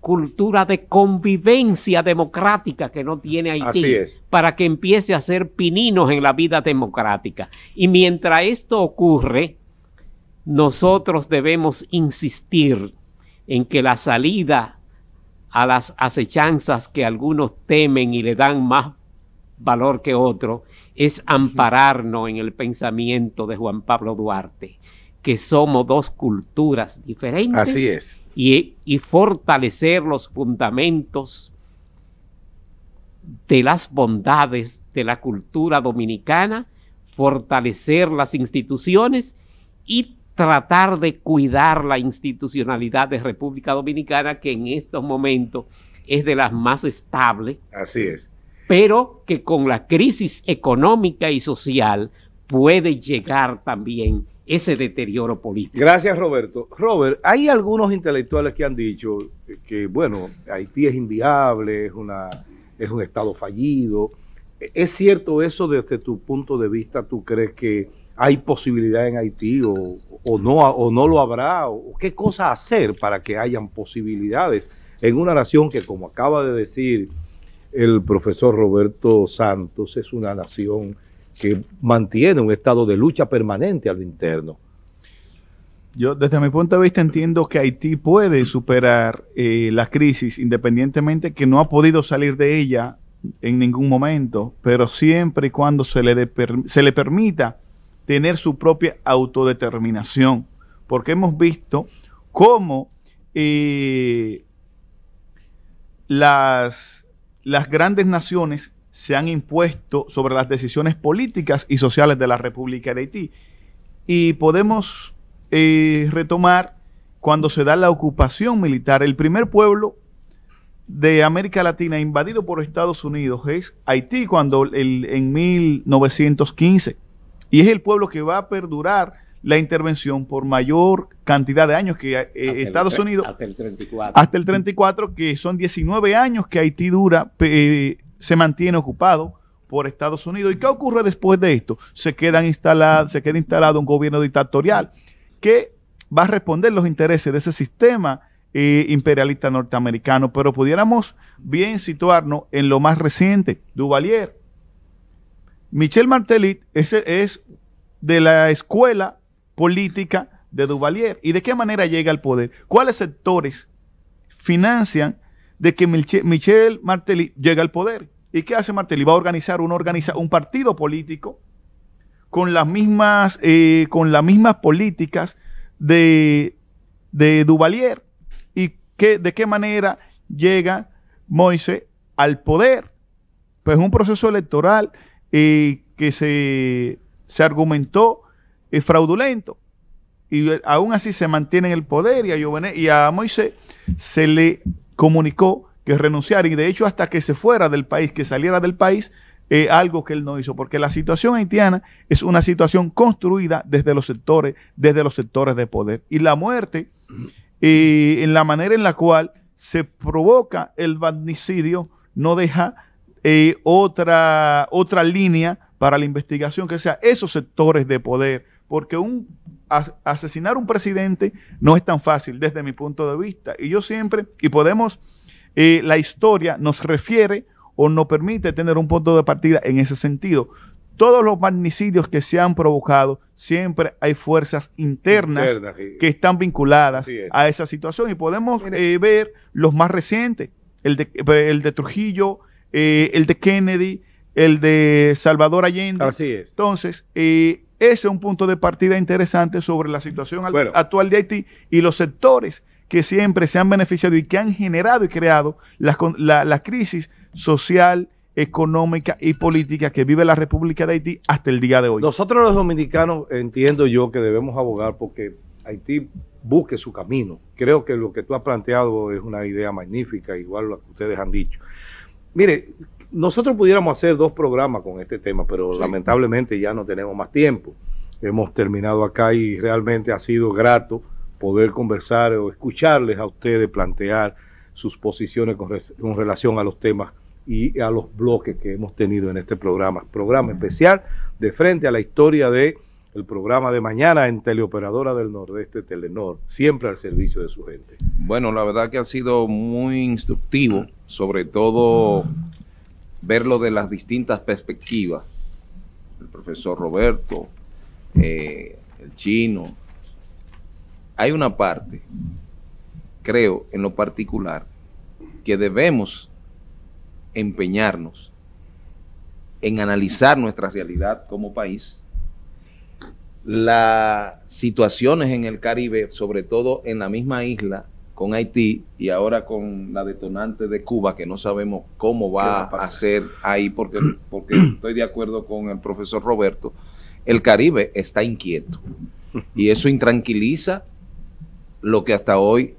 cultura de convivencia democrática que no tiene Haití. Así es. Para que empiece a hacer pininos en la vida democrática. Y mientras esto ocurre, nosotros debemos insistir en que la salida a las acechanzas que algunos temen y le dan más valor que otro, es ampararnos en el pensamiento de Juan Pablo Duarte, que somos dos culturas diferentes. Así es. Y, y fortalecer los fundamentos de las bondades de la cultura dominicana, fortalecer las instituciones y tratar de cuidar la institucionalidad de República Dominicana, que en estos momentos es de las más estables. Así es. Pero que con la crisis económica y social puede llegar también ese deterioro político. Gracias, Roberto. Robert, hay algunos intelectuales que han dicho que, bueno, Haití es inviable, es una... es un estado fallido. ¿Es cierto eso desde tu punto de vista? ¿Tú crees que hay posibilidad en Haití o, o, no, o no lo habrá? ¿O qué cosa hacer para que hayan posibilidades en una nación que, como acaba de decir el profesor Roberto Santos, es una nación que mantiene un estado de lucha permanente a lo interno? Yo, desde mi punto de vista, entiendo que Haití puede superar eh, la crisis, independientemente que no ha podido salir de ella en ningún momento, pero siempre y cuando se le, de, se le permita tener su propia autodeterminación, porque hemos visto cómo eh, las, las grandes naciones se han impuesto sobre las decisiones políticas y sociales de la República de Haití, y podemos... Eh, retomar cuando se da la ocupación militar. El primer pueblo de América Latina invadido por Estados Unidos es Haití, cuando el, en mil novecientos quince, y es el pueblo que va a perdurar la intervención por mayor cantidad de años que eh, Estados Unidos, hasta el treinta y cuatro, hasta el treinta y cuatro, que son diecinueve años que Haití dura, eh, se mantiene ocupado por Estados Unidos. ¿Y qué ocurre después de esto? Se quedan instalados, se queda instalado un gobierno dictatorial que va a responder los intereses de ese sistema eh, imperialista norteamericano. Pero pudiéramos bien situarnos en lo más reciente, Duvalier. Michel Martelly es, es de la escuela política de Duvalier. ¿Y de qué manera llega al poder? ¿Cuáles sectores financian de que Michel, Michel Martelly llegue al poder? ¿Y qué hace Martelly? Va a organizar un, organiza, un partido político con las mismas, eh, con las mismas políticas de, de Duvalier. ¿Y qué, de qué manera llega Moïse al poder? Pues un proceso electoral eh, que se, se argumentó eh, fraudulento, y eh, aún así se mantiene en el poder, y a, Jovenel, y a Moïse se le comunicó que renunciara, y de hecho hasta que se fuera del país, que saliera del país, Eh, algo que él no hizo, porque la situación haitiana es una situación construida desde los sectores, desde los sectores de poder. Y la muerte, eh, en la manera en la cual se provoca el vandicidio, no deja eh, otra, otra línea para la investigación, que sea esos sectores de poder, porque un, as, asesinar a un presidente no es tan fácil desde mi punto de vista. Y yo siempre, y podemos, eh, la historia nos refiere o no permite tener un punto de partida en ese sentido. Todos los magnicidios que se han provocado, siempre hay fuerzas internas, internas sí. que están vinculadas sí es. a esa situación. Y podemos eh, ver los más recientes, el de, el de Trujillo, eh, el de Kennedy, el de Salvador Allende. Así es. Entonces, eh, ese es un punto de partida interesante sobre la situación bueno. actual de Haití y los sectores que siempre se han beneficiado y que han generado y creado la, la, la crisis social, económica y política que vive la República de Haití hasta el día de hoy. Nosotros los dominicanos, entiendo yo, que debemos abogar porque Haití busque su camino. Creo que lo que tú has planteado es una idea magnífica, igual lo que ustedes han dicho. Mire, nosotros pudiéramos hacer dos programas con este tema, pero sí. lamentablemente ya no tenemos más tiempo. Hemos terminado acá y realmente ha sido grato poder conversar o escucharles a ustedes plantear sus posiciones con, re con relación a los temas y a los bloques que hemos tenido en este programa. Programa especial de frente a la historia de el programa de mañana en Teleoperadora del Nordeste, Telenor, siempre al servicio de su gente. Bueno, la verdad que ha sido muy instructivo, sobre todo verlo de las distintas perspectivas. El profesor Roberto, eh, el chino. Hay una parte, creo, en lo particular, que debemos empeñarnos en analizar nuestra realidad como país, las situaciones en el Caribe, sobre todo en la misma isla, con Haití, y ahora con la detonante de Cuba, que no sabemos cómo va, va a, a ser ahí, porque, porque estoy de acuerdo con el profesor Roberto, el Caribe está inquieto, y eso intranquiliza lo que hasta hoy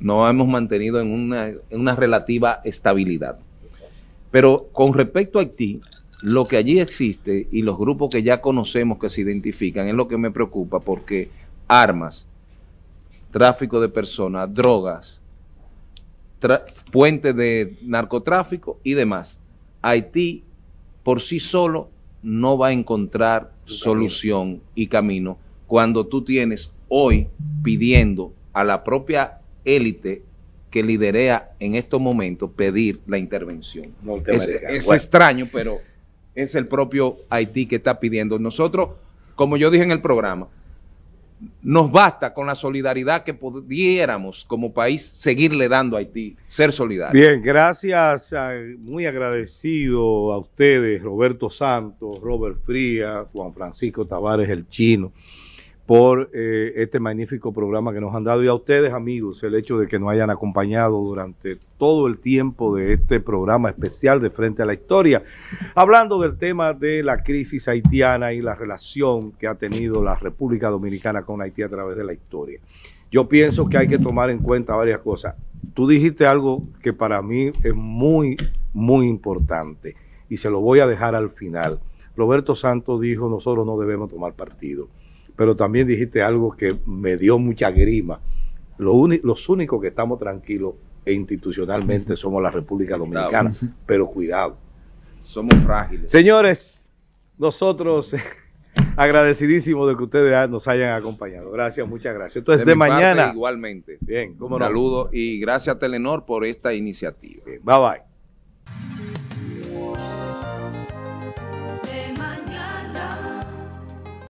no hemos mantenido en una, en una relativa estabilidad. Pero con respecto a Haití, lo que allí existe y los grupos que ya conocemos que se identifican es lo que me preocupa, porque armas, tráfico de personas, drogas, puentes de narcotráfico y demás. Haití por sí solo no va a encontrar solución y camino cuando tú tienes hoy pidiendo a la propia élite que liderea en estos momentos pedir la intervención. Es, es bueno. extraño, pero es el propio Haití que está pidiendo. Nosotros, como yo dije en el programa, nos basta con la solidaridad que pudiéramos como país seguirle dando a Haití, ser solidarios. Bien, gracias, a, muy agradecido a ustedes, Roberto Santos, Robert Frías, Juan Francisco Tavares, el Chino, por eh, este magnífico programa que nos han dado, y a ustedes, amigos, el hecho de que nos hayan acompañado durante todo el tiempo de este programa especial de Frente a la Historia, hablando del tema de la crisis haitiana y la relación que ha tenido la República Dominicana con Haití a través de la historia. Yo pienso que hay que tomar en cuenta varias cosas. Tú dijiste algo que para mí es muy, muy importante, y se lo voy a dejar al final. Roberto Santos dijo, nosotros no debemos tomar partido. Pero también dijiste algo que me dio mucha grima. Lo los únicos que estamos tranquilos e institucionalmente somos la República Dominicana, pero cuidado. Somos frágiles. Señores, nosotros agradecidísimos de que ustedes nos hayan acompañado. Gracias, muchas gracias. Entonces, de, de mañana. Parte, igualmente. Bien, un saludo, no? Y gracias a Telenor por esta iniciativa. Bien, bye bye.